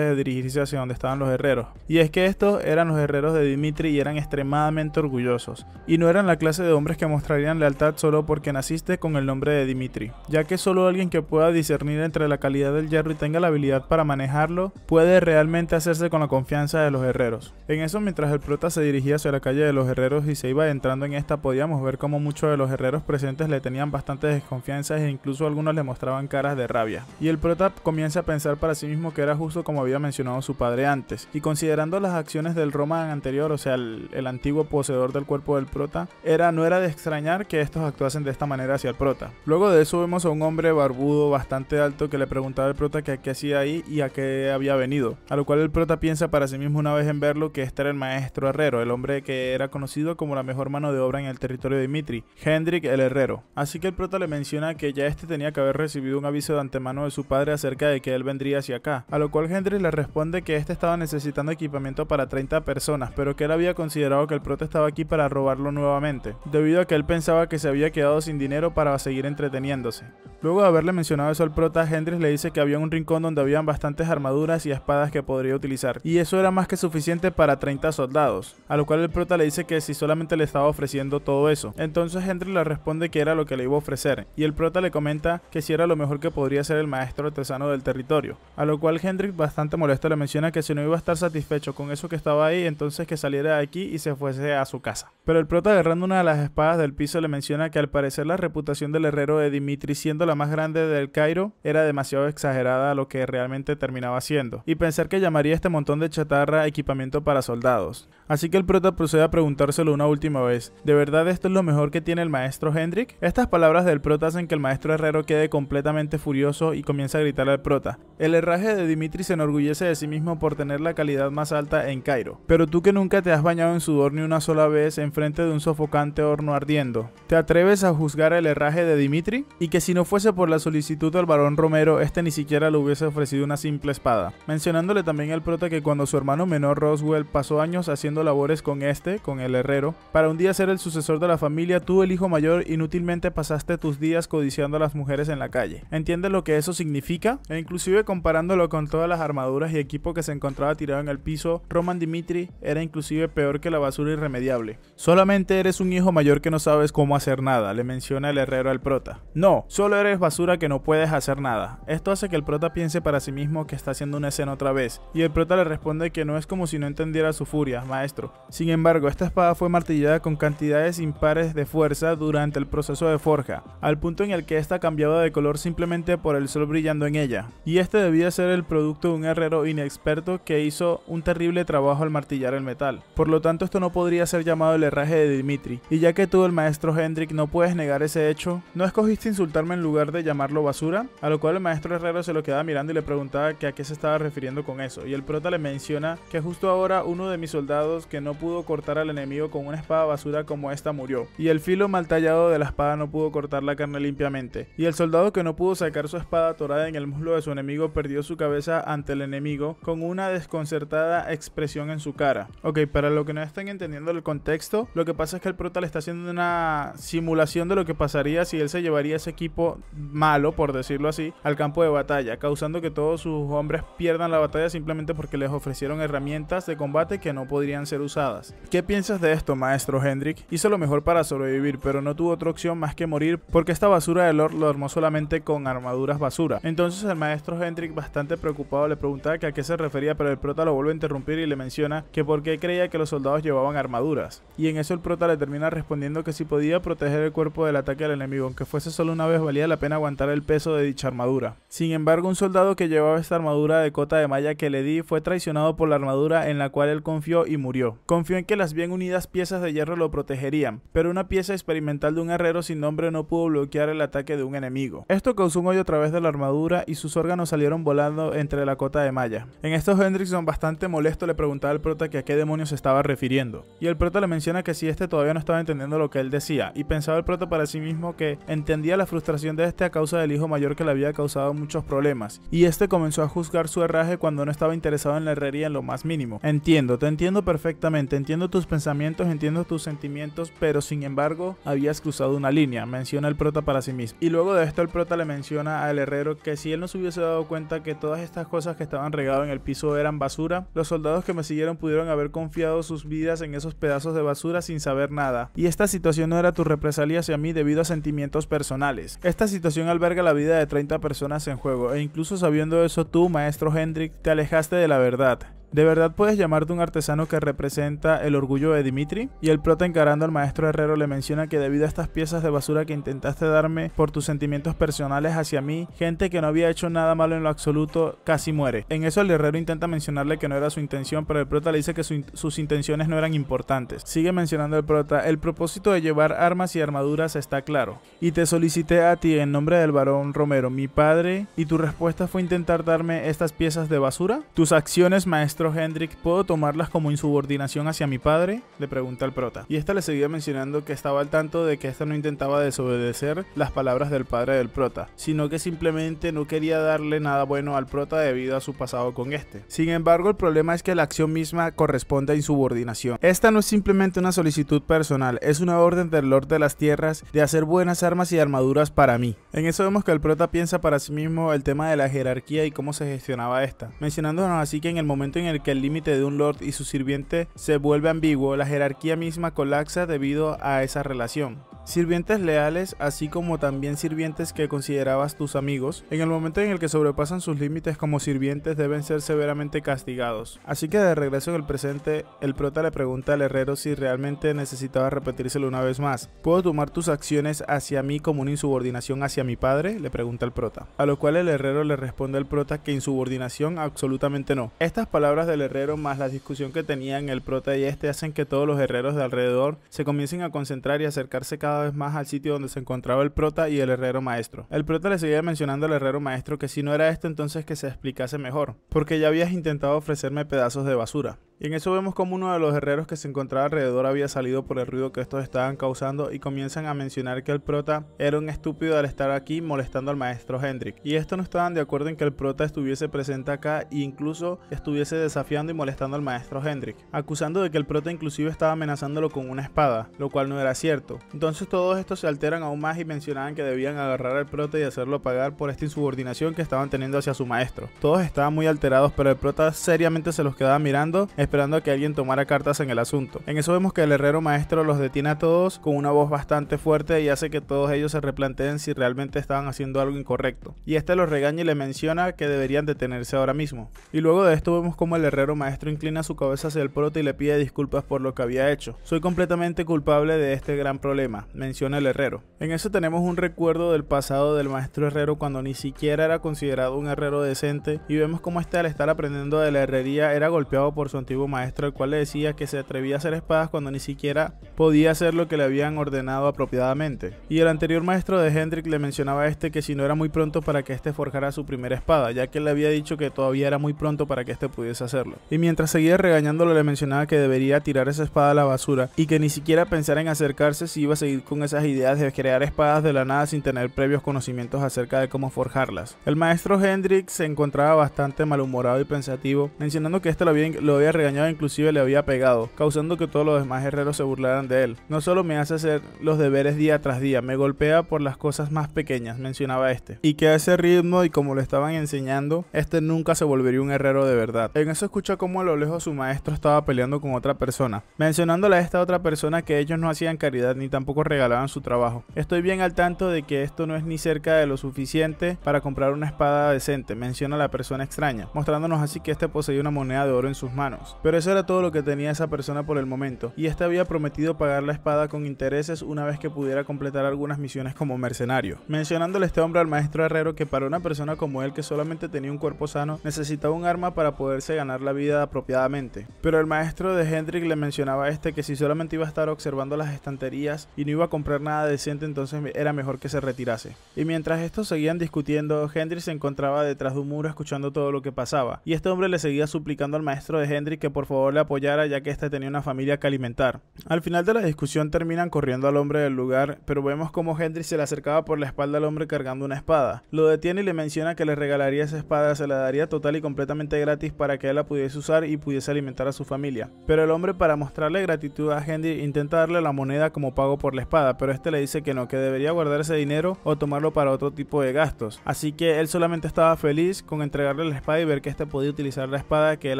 de dirigirse hacia donde estaban los herreros, y es que estos eran los herreros de Dimitri y eran extremadamente orgullosos, y no eran la clase de hombres que mostrarían lealtad solo porque naciste con el nombre de Dimitri, ya que solo alguien que pueda discernir entre la calidad del hierro y tenga la habilidad para manejarlo puede realmente hacerse con la confianza de los herreros. En eso, mientras el prota se dirigía hacia la calle de los herreros y se iba entrando en esta, podíamos ver como muchos de los herreros presentes le tenían bastantes desconfianzas e incluso algunos le mostraban caras de rabia. Y el prota comienza a pensar para sí mismo que era justo como había mencionado su padre antes, y considerando las acciones del Roman anterior, o sea el, el antiguo poseedor del cuerpo del prota, era, no era de extrañar que estos actuasen de esta manera hacia el prota. Luego de eso vemos a un hombre barbudo bastante alto que le preguntaba al prota que qué hacía ahí y a qué había venido, a lo cual el prota piensa para sí mismo una vez en verlo que este era el maestro herrero, el hombre que era conocido como la mejor mano de obra en el territorio de Dimitri, Hendrik el herrero. Así que el prota le menciona que ya este tenía que haber recibido un aviso de antemano de su padre acerca de que él vendría hacia acá, a lo cual Hendrik le responde que este estaba necesitando equipamiento para treinta personas, pero que él había considerado que el prota estaba aquí para robarlo nuevamente, debido a que él pensaba que se había quedado sin dinero para seguir entreteniéndose. Luego de haberle mencionado eso al prota, Hendrik le dice que había un rincón donde habían bastantes armaduras y espadas que podría utilizar, y eso era más que suficiente para treinta soldados, a lo cual el prota le dice que si solamente le estaba ofreciendo todo eso. Entonces Hendrik le responde que era lo que le iba a ofrecer, y el prota le comenta que si era lo mejor que podría ser el maestro artesano del territorio, a lo cual Hendrik, bastante molesto, le menciona que si no iba a estar satisfecho con eso que estaba ahí, entonces que saliera de aquí y se fuese a su casa. Pero el prota, agarrando una de las espadas del piso, le menciona que al parecer la reputación del herrero de Dimitri, siendo la más grande del Cairo, era demasiado exagerada a lo que realmente terminaba siendo, y pensar que llamaría este montón de chatarra equipamiento para soldados. Así que el prota procede a preguntar preguntárselo una última vez: ¿de verdad esto es lo mejor que tiene el maestro Hendrik? Estas palabras del prota hacen que el maestro herrero quede completamente furioso y comienza a gritarle al prota. El herraje de Dimitri se enorgullece de sí mismo por tener la calidad más alta en Cairo, pero tú que nunca te has bañado en sudor ni una sola vez enfrente de un sofocante horno ardiendo, ¿te atreves a juzgar el herraje de Dimitri? Y que si no fuese por la solicitud del barón Romero, este ni siquiera le hubiese ofrecido una simple espada. Mencionándole también al prota que cuando su hermano menor Roswell pasó años haciendo labores con este, con el herrero, para un día ser el sucesor de la familia, tú, el hijo mayor, inútilmente pasaste tus días codiciando a las mujeres en la calle. ¿Entiendes lo que eso significa? E inclusive comparándolo con todas las armaduras y equipo que se encontraba tirado en el piso, Roman Dimitri era inclusive peor que la basura irremediable. Solamente eres un hijo mayor que no sabes cómo hacer nada, le menciona el herrero al prota. No, solo eres basura que no puedes hacer nada. Esto hace que el prota piense para sí mismo que está haciendo una escena otra vez, y el prota le responde que no es como si no entendiera su furia, maestro. Sin embargo, este espada fue martillada con cantidades impares de fuerza durante el proceso de forja, al punto en el que esta cambiaba de color simplemente por el sol brillando en ella, y este debía ser el producto de un herrero inexperto que hizo un terrible trabajo al martillar el metal. Por lo tanto, esto no podría ser llamado el herraje de Dimitri, y ya que tú, el maestro Hendrik, no puedes negar ese hecho, ¿no escogiste insultarme en lugar de llamarlo basura? A lo cual el maestro herrero se lo quedaba mirando y le preguntaba que a qué se estaba refiriendo con eso, y el prota le menciona que justo ahora uno de mis soldados que no pudo cortar al enemigo con una espada basura como esta murió, y el filo mal tallado de la espada no pudo cortar la carne limpiamente, y el soldado que no pudo sacar su espada atorada en el muslo de su enemigo perdió su cabeza ante el enemigo con una desconcertada expresión en su cara. Ok, para lo que no estén entendiendo el contexto, lo que pasa es que el prota le está haciendo una simulación de lo que pasaría si él se llevaría ese equipo malo, por decirlo así, al campo de batalla, causando que todos sus hombres pierdan la batalla simplemente porque les ofrecieron herramientas de combate que no podrían ser usadas. ¿Qué piensas de esto, maestro Hendrik? Hizo lo mejor para sobrevivir, pero no tuvo otra opción más que morir porque esta basura de Lord lo armó solamente con armaduras basura. Entonces el maestro Hendrik, bastante preocupado, le preguntaba que a qué se refería, pero el prota lo vuelve a interrumpir y le menciona que por qué creía que los soldados llevaban armaduras. Y en eso el prota le termina respondiendo que si podía proteger el cuerpo del ataque al enemigo, aunque fuese solo una vez, valía la pena aguantar el peso de dicha armadura. Sin embargo, un soldado que llevaba esta armadura de cota de malla que le di fue traicionado por la armadura en la cual él confió y murió. Confió en que las bien unidas piezas de hierro lo protegerían, pero una pieza experimental de un herrero sin nombre no pudo bloquear el ataque de un enemigo. Esto causó un hoyo a través de la armadura y sus órganos salieron volando entre la cota de malla. En estos, Hendrickson, bastante molesto, le preguntaba al prota que a qué demonios se estaba refiriendo, y el prota le menciona que si este todavía no estaba entendiendo lo que él decía, y pensaba el prota para sí mismo que entendía la frustración de este a causa del hijo mayor que le había causado muchos problemas, y este comenzó a juzgar su herraje cuando no estaba interesado en la herrería en lo más mínimo. Entiendo, te entiendo perfectamente, entiendo tus pensamientos, entiendo tus sentimientos, pero sin embargo habías cruzado una línea, menciona el prota para sí mismo. Y luego de esto el prota le menciona al herrero que si él no se hubiese dado cuenta que todas estas cosas que estaban regadas en el piso eran basura, los soldados que me siguieron pudieron haber confiado sus vidas en esos pedazos de basura sin saber nada, y esta situación no era tu represalia hacia mí debido a sentimientos personales. Esta situación alberga la vida de treinta personas en juego, e incluso sabiendo eso tú, maestro Hendrik, te alejaste de la verdad. ¿De verdad puedes llamarte un artesano que representa el orgullo de Dimitri? Y el prota, encarando al maestro herrero, le menciona que debido a estas piezas de basura que intentaste darme por tus sentimientos personales hacia mí, gente que no había hecho nada malo en lo absoluto casi muere. En eso el herrero intenta mencionarle que no era su intención, pero el prota le dice que su, sus intenciones no eran importantes. Sigue mencionando el prota, el propósito de llevar armas y armaduras está claro, y te solicité a ti en nombre del varón Romero, mi padre, y tu respuesta fue intentar darme estas piezas de basura. Tus acciones, maestro Hendrik, ¿puedo tomarlas como insubordinación hacia mi padre?, le pregunta al prota, y esta le seguía mencionando que estaba al tanto de que esta no intentaba desobedecer las palabras del padre del prota, sino que simplemente no quería darle nada bueno al prota debido a su pasado con este. Sin embargo, el problema es que la acción misma corresponde a insubordinación. Esta no es simplemente una solicitud personal, es una orden del Lord de las Tierras de hacer buenas armas y armaduras para mí. En eso vemos que el prota piensa para sí mismo el tema de la jerarquía y cómo se gestionaba esta, mencionándonos así que en el momento en en el que el límite de un lord y su sirviente se vuelve ambiguo, la jerarquía misma colapsa debido a esa relación. Sirvientes leales, así como también sirvientes que considerabas tus amigos, en el momento en el que sobrepasan sus límites como sirvientes, deben ser severamente castigados. Así que de regreso en el presente, el prota le pregunta al herrero si realmente necesitaba repetírselo una vez más. ¿Puedo tomar tus acciones hacia mí como una insubordinación hacia mi padre?, le pregunta el prota, a lo cual el herrero le responde al prota que insubordinación absolutamente no. Estas palabras del herrero más la discusión que tenían el prota y este hacen que todos los herreros de alrededor se comiencen a concentrar y acercarse cada vez más al sitio donde se encontraba el prota y el herrero maestro. El prota le seguía mencionando al herrero maestro que si no era esto, entonces que se explicase mejor, porque ya habías intentado ofrecerme pedazos de basura. Y en eso vemos como uno de los herreros que se encontraba alrededor había salido por el ruido que estos estaban causando y comienzan a mencionar que el prota era un estúpido al estar aquí molestando al maestro Hendrik, y estos no estaban de acuerdo en que el prota estuviese presente acá e incluso estuviese desafiando y molestando al maestro Hendrik, acusando de que el prota inclusive estaba amenazándolo con una espada, lo cual no era cierto. Entonces todos estos se alteran aún más y mencionaban que debían agarrar al prota y hacerlo pagar por esta insubordinación que estaban teniendo hacia su maestro. Todos estaban muy alterados, pero el prota seriamente se los quedaba mirando, esperando a que alguien tomara cartas en el asunto. En eso vemos que el herrero maestro los detiene a todos con una voz bastante fuerte y hace que todos ellos se replanteen si realmente estaban haciendo algo incorrecto. Y este los regaña y le menciona que deberían detenerse ahora mismo. Y luego de esto vemos como el herrero maestro inclina su cabeza hacia el prota y le pide disculpas por lo que había hecho. Soy completamente culpable de este gran problema, menciona el herrero. En eso tenemos un recuerdo del pasado del maestro herrero cuando ni siquiera era considerado un herrero decente, y vemos como este al estar aprendiendo de la herrería era golpeado por su antiguo maestro, el cual le decía que se atrevía a hacer espadas cuando ni siquiera podía hacer lo que le habían ordenado apropiadamente. Y el anterior maestro de Hendrik le mencionaba a este que si no era muy pronto para que este forjara su primera espada, ya que le había dicho que todavía era muy pronto para que este pudiese hacerlo. Y mientras seguía regañándolo le mencionaba que debería tirar esa espada a la basura y que ni siquiera pensara en acercarse si iba a seguir con esas ideas de crear espadas de la nada sin tener previos conocimientos acerca de cómo forjarlas. El maestro Hendrik se encontraba bastante malhumorado y pensativo, mencionando que este lo había, lo había regañado e inclusive le había pegado, causando que todos los demás herreros se burlaran de él. No solo me hace hacer los deberes día tras día, me golpea por las cosas más pequeñas, mencionaba este. Y que a ese ritmo y como lo estaban enseñando, este nunca se volvería un herrero de verdad. En eso escucha como a lo lejos su maestro estaba peleando con otra persona, mencionándole a esta otra persona que ellos no hacían caridad ni tampoco regalaban su trabajo. Estoy bien al tanto de que esto no es ni cerca de lo suficiente para comprar una espada decente, menciona la persona extraña, mostrándonos así que este poseía una moneda de oro en sus manos. Pero eso era todo lo que tenía esa persona por el momento, y este había prometido pagar la espada con intereses una vez que pudiera completar algunas misiones como mercenario. Mencionándole este hombre al maestro herrero que para una persona como él que solamente tenía un cuerpo sano, necesitaba un arma para poderse ganar la vida apropiadamente. Pero el maestro de Hendrik le mencionaba a este que si solamente iba a estar observando las estanterías y no iba a comprar nada decente, entonces era mejor que se retirase. Y mientras estos seguían discutiendo, Hendrik se encontraba detrás de un muro escuchando todo lo que pasaba, y este hombre le seguía suplicando al maestro de Hendrik que por favor le apoyara ya que este tenía una familia que alimentar. Al final de la discusión terminan corriendo al hombre del lugar, pero vemos como Hendrik se le acercaba por la espalda al hombre cargando una espada. Lo detiene y le menciona que le regalaría esa espada, se la daría total y completamente gratis para que él la pudiese usar y pudiese alimentar a su familia. Pero el hombre, para mostrarle gratitud a Hendrik, intenta darle la moneda como pago por la espada, pero este le dice que no, que debería guardar ese dinero o tomarlo para otro tipo de gastos. Así que él solamente estaba feliz con entregarle la espada y ver que este podía utilizar la espada que él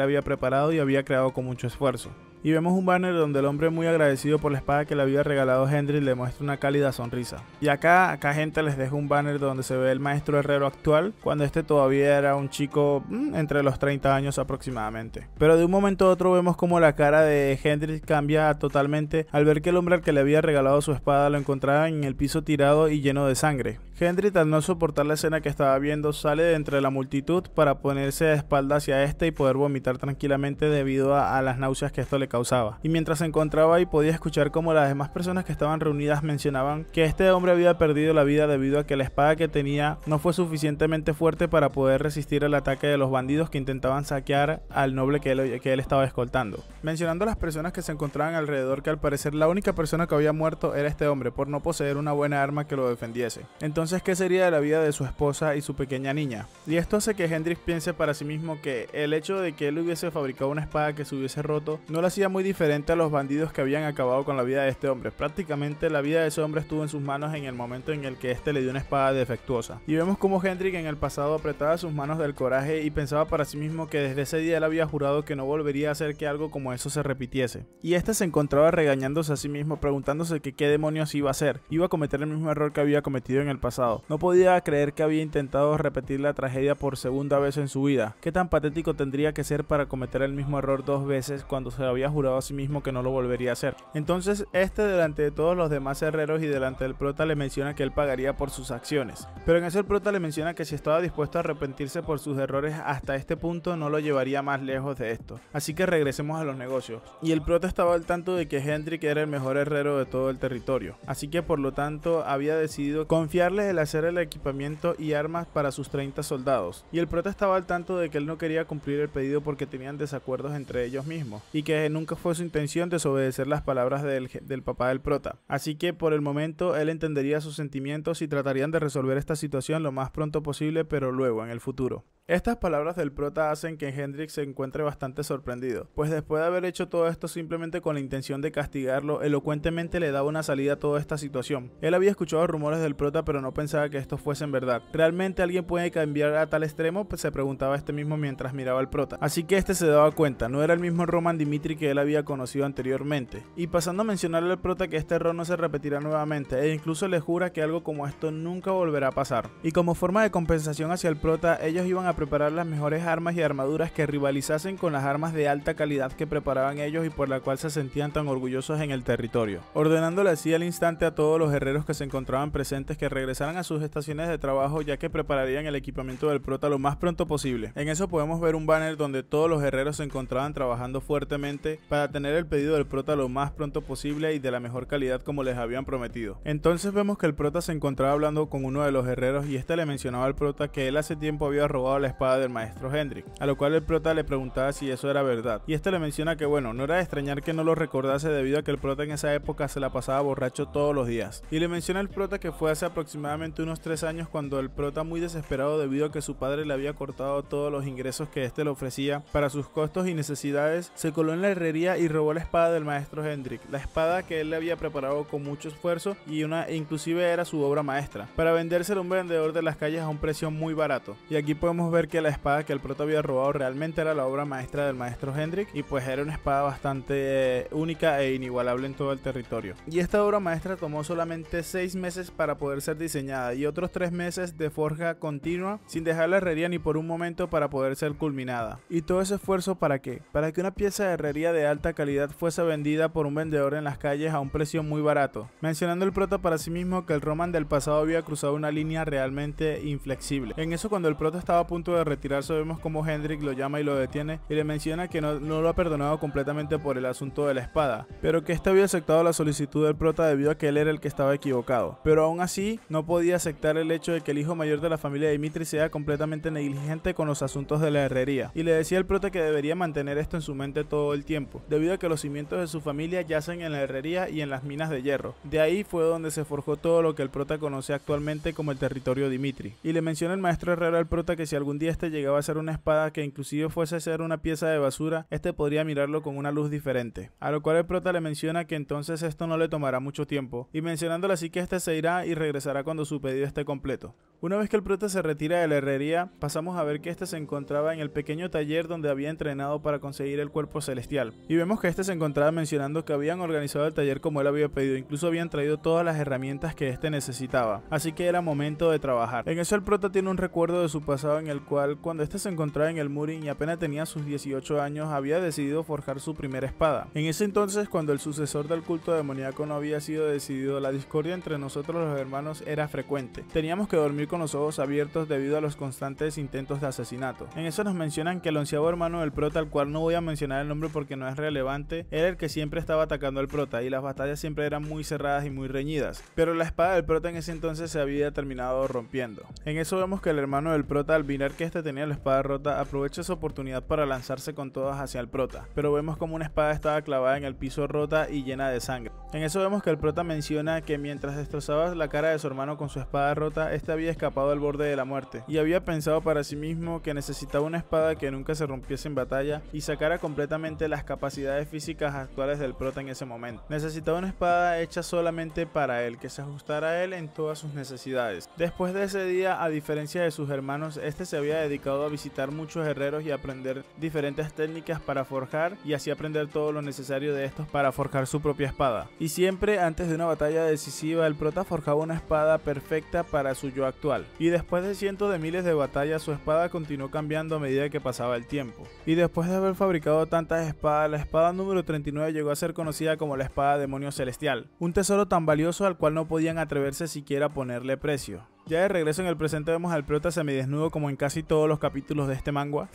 había preparado y había creado con mucho esfuerzo. Y vemos un banner donde el hombre, muy agradecido por la espada que le había regalado Hendrik, le muestra una cálida sonrisa. Y acá, acá gente, les dejo un banner donde se ve el maestro herrero actual, cuando este todavía era un chico mmm, entre los treinta años aproximadamente. Pero de un momento a otro vemos como la cara de Hendrik cambia totalmente al ver que el hombre al que le había regalado su espada lo encontraba en el piso tirado y lleno de sangre. Hendrik, al no soportar la escena que estaba viendo, sale de entre la multitud para ponerse de espalda hacia este y poder vomitar tranquilamente debido a, a las náuseas que esto le causaba. Y mientras se encontraba ahí podía escuchar como las demás personas que estaban reunidas mencionaban que este hombre había perdido la vida debido a que la espada que tenía no fue suficientemente fuerte para poder resistir el ataque de los bandidos que intentaban saquear al noble que él, que él estaba escoltando. Mencionando a las personas que se encontraban alrededor, que al parecer la única persona que había muerto era este hombre por no poseer una buena arma que lo defendiese. Entonces, ¿qué sería de la vida de su esposa y su pequeña niña? Y esto hace que Hendrik piense para sí mismo que el hecho de que él hubiese fabricado una espada que se hubiese roto no la hacía muy diferente a los bandidos que habían acabado con la vida de este hombre. Prácticamente la vida de ese hombre estuvo en sus manos en el momento en el que este le dio una espada defectuosa. Y vemos como Hendrik en el pasado apretaba sus manos del coraje y pensaba para sí mismo que desde ese día él había jurado que no volvería a hacer que algo como eso se repitiese. Y este se encontraba regañándose a sí mismo, preguntándose que qué demonios iba a hacer. Iba a cometer el mismo error que había cometido en el pasado. No podía creer que había intentado repetir la tragedia por segunda vez en su vida. ¿Qué tan patético tendría que ser para cometer el mismo error dos veces cuando se había jurado a sí mismo que no lo volvería a hacer? Entonces este, delante de todos los demás herreros y delante del prota, le menciona que él pagaría por sus acciones. Pero en eso el prota le menciona que si estaba dispuesto a arrepentirse por sus errores hasta este punto, no lo llevaría más lejos de esto. Así que regresemos a los negocios. Y el prota estaba al tanto de que Hendrik era el mejor herrero de todo el territorio, así que por lo tanto había decidido confiarles el hacer el equipamiento y armas para sus treinta soldados. Y el prota estaba al tanto de que él no quería cumplir el pedido porque tenían desacuerdos entre ellos mismos, y que nunca fue su intención desobedecer las palabras del, del papá del prota. Así que por el momento él entendería sus sentimientos y tratarían de resolver esta situación lo más pronto posible, pero luego en el futuro. Estas palabras del prota hacen que Hendrik se encuentre bastante sorprendido, pues después de haber hecho todo esto simplemente con la intención de castigarlo, elocuentemente le daba una salida a toda esta situación. Él había escuchado rumores del prota pero no pensaba que estos fuesen verdad. ¿Realmente alguien puede cambiar a tal extremo? Pues se preguntaba este mismo mientras miraba al prota. Así que este se daba cuenta, no era el mismo Roman Dimitri que él había conocido anteriormente. Y pasando a mencionarle al prota que este error no se repetirá nuevamente, e incluso le jura que algo como esto nunca volverá a pasar. Y como forma de compensación hacia el prota, ellos iban a preparar las mejores armas y armaduras que rivalizasen con las armas de alta calidad que preparaban ellos y por la cual se sentían tan orgullosos en el territorio, ordenándole así al instante a todos los herreros que se encontraban presentes que regresaran a sus estaciones de trabajo, ya que prepararían el equipamiento del prota lo más pronto posible. En eso podemos ver un banner donde todos los herreros se encontraban trabajando fuertemente para tener el pedido del prota lo más pronto posible y de la mejor calidad como les habían prometido. Entonces vemos que el prota se encontraba hablando con uno de los herreros y este le mencionaba al prota que él hace tiempo había robado la espada del maestro Hendrik, a lo cual el prota le preguntaba si eso era verdad y este le menciona que bueno, no era de extrañar que no lo recordase debido a que el prota en esa época se la pasaba borracho todos los días. Y le menciona al prota que fue hace aproximadamente unos tres años cuando el prota, muy desesperado debido a que su padre le había cortado todos los ingresos que este le ofrecía para sus costos y necesidades, se coló en la herrería y robó la espada del maestro Hendrik, la espada que él le había preparado con mucho esfuerzo y una e inclusive era su obra maestra, para vendérsela a un vendedor de las calles a un precio muy barato. Y aquí podemos ver que la espada que el prota había robado realmente era la obra maestra del maestro Hendrik y pues era una espada bastante eh, única e inigualable en todo el territorio. Y esta obra maestra tomó solamente seis meses para poder ser diseñada y otros tres meses de forja continua sin dejar la herrería ni por un momento para poder ser culminada. ¿Y todo ese esfuerzo para qué? Para que una pieza de herrería de alta calidad fuese vendida por un vendedor en las calles a un precio muy barato, mencionando el prota para sí mismo que el Roman del pasado había cruzado una línea realmente inflexible. En eso, cuando el prota estaba a punto de retirarse, vemos como Hendrik lo llama y lo detiene y le menciona que no, no lo ha perdonado completamente por el asunto de la espada, pero que este había aceptado la solicitud del prota debido a que él era el que estaba equivocado, pero aún así no podía aceptar el hecho de que el hijo mayor de la familia Dimitri sea completamente negligente con los asuntos de la herrería, y le decía al prota que debería mantener esto en su mente todo el tiempo debido a que los cimientos de su familia yacen en la herrería y en las minas de hierro. De ahí fue donde se forjó todo lo que el prota conoce actualmente como el territorio Dimitri. Y le menciona el maestro herrero al prota que si algún día este llegaba a ser una espada que inclusive fuese a ser una pieza de basura, este podría mirarlo con una luz diferente, a lo cual el prota le menciona que entonces esto no le tomará mucho tiempo, y mencionándole así que este se irá y regresará cuando su pedido esté completo. Una vez que el prota se retira de la herrería, pasamos a ver que este se encontraba en el pequeño taller donde había entrenado para conseguir el cuerpo celestial, y vemos que este se encontraba mencionando que habían organizado el taller como él había pedido, incluso habían traído todas las herramientas que este necesitaba, así que era momento de trabajar. En eso el prota tiene un recuerdo de su pasado en el cual cuando este se encontraba en el Murin y apenas tenía sus dieciocho años había decidido forjar su primera espada. En ese entonces, cuando el sucesor del culto demoníaco no había sido decidido, la discordia entre nosotros los hermanos era frecuente, teníamos que dormir con los ojos abiertos debido a los constantes intentos de asesinato. En eso nos mencionan que el onceavo hermano del prota, al cual no voy a mencionar el nombre porque no es relevante, era el que siempre estaba atacando al prota y las batallas siempre eran muy cerradas y muy reñidas, pero la espada del prota en ese entonces se había terminado rompiendo. En eso vemos que el hermano del prota, al mirar que este tenía la espada rota, aprovecha esa oportunidad para lanzarse con todas hacia el prota, pero vemos como una espada estaba clavada en el piso rota y llena de sangre. En eso vemos que el prota menciona que mientras destrozaba la cara de su hermano con su espada rota, este había escapado al borde de la muerte y había pensado para sí mismo que necesitaba una espada que nunca se rompiese en batalla y sacara completamente las capacidades físicas actuales del prota en ese momento. Necesitaba una espada hecha solamente para él, que se ajustara a él en todas sus necesidades. Después de ese día, a diferencia de sus hermanos, este se había dedicado a visitar muchos herreros y aprender diferentes técnicas para forjar y así aprender todo lo necesario de estos para forjar su propia espada. Y siempre antes de una batalla decisiva, el prota forjaba una espada perfecta para su yo actual. Y después de cientos de miles de batallas, su espada continuó cambiando a medida que pasaba el tiempo. Y después de haber fabricado tantas espadas, la espada número treinta y nueve llegó a ser conocida como la espada demonio celestial, un tesoro tan valioso al cual no podían atreverse siquiera a ponerle precio. Ya de regreso en el presente vemos al prota semidesnudo como en casi todos los capítulos de este manga.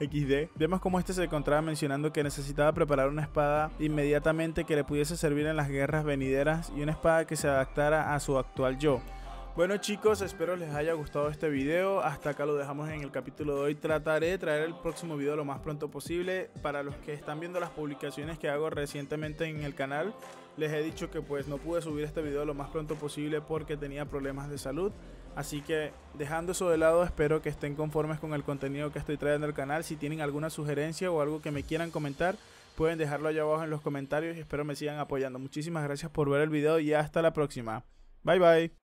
equis de. Vemos como este se encontraba mencionando que necesitaba preparar una espada inmediatamente que le pudiese servir en las guerras venideras y una espada que se adaptara a su actual yo. Bueno chicos, espero les haya gustado este video, hasta acá lo dejamos en el capítulo de hoy. Trataré de traer el próximo video lo más pronto posible. Para los que están viendo las publicaciones que hago recientemente en el canal, les he dicho que pues no pude subir este video lo más pronto posible porque tenía problemas de salud. Así que dejando eso de lado, espero que estén conformes con el contenido que estoy trayendo al canal. Si tienen alguna sugerencia o algo que me quieran comentar, pueden dejarlo allá abajo en los comentarios y espero me sigan apoyando. Muchísimas gracias por ver el video y hasta la próxima. Bye bye.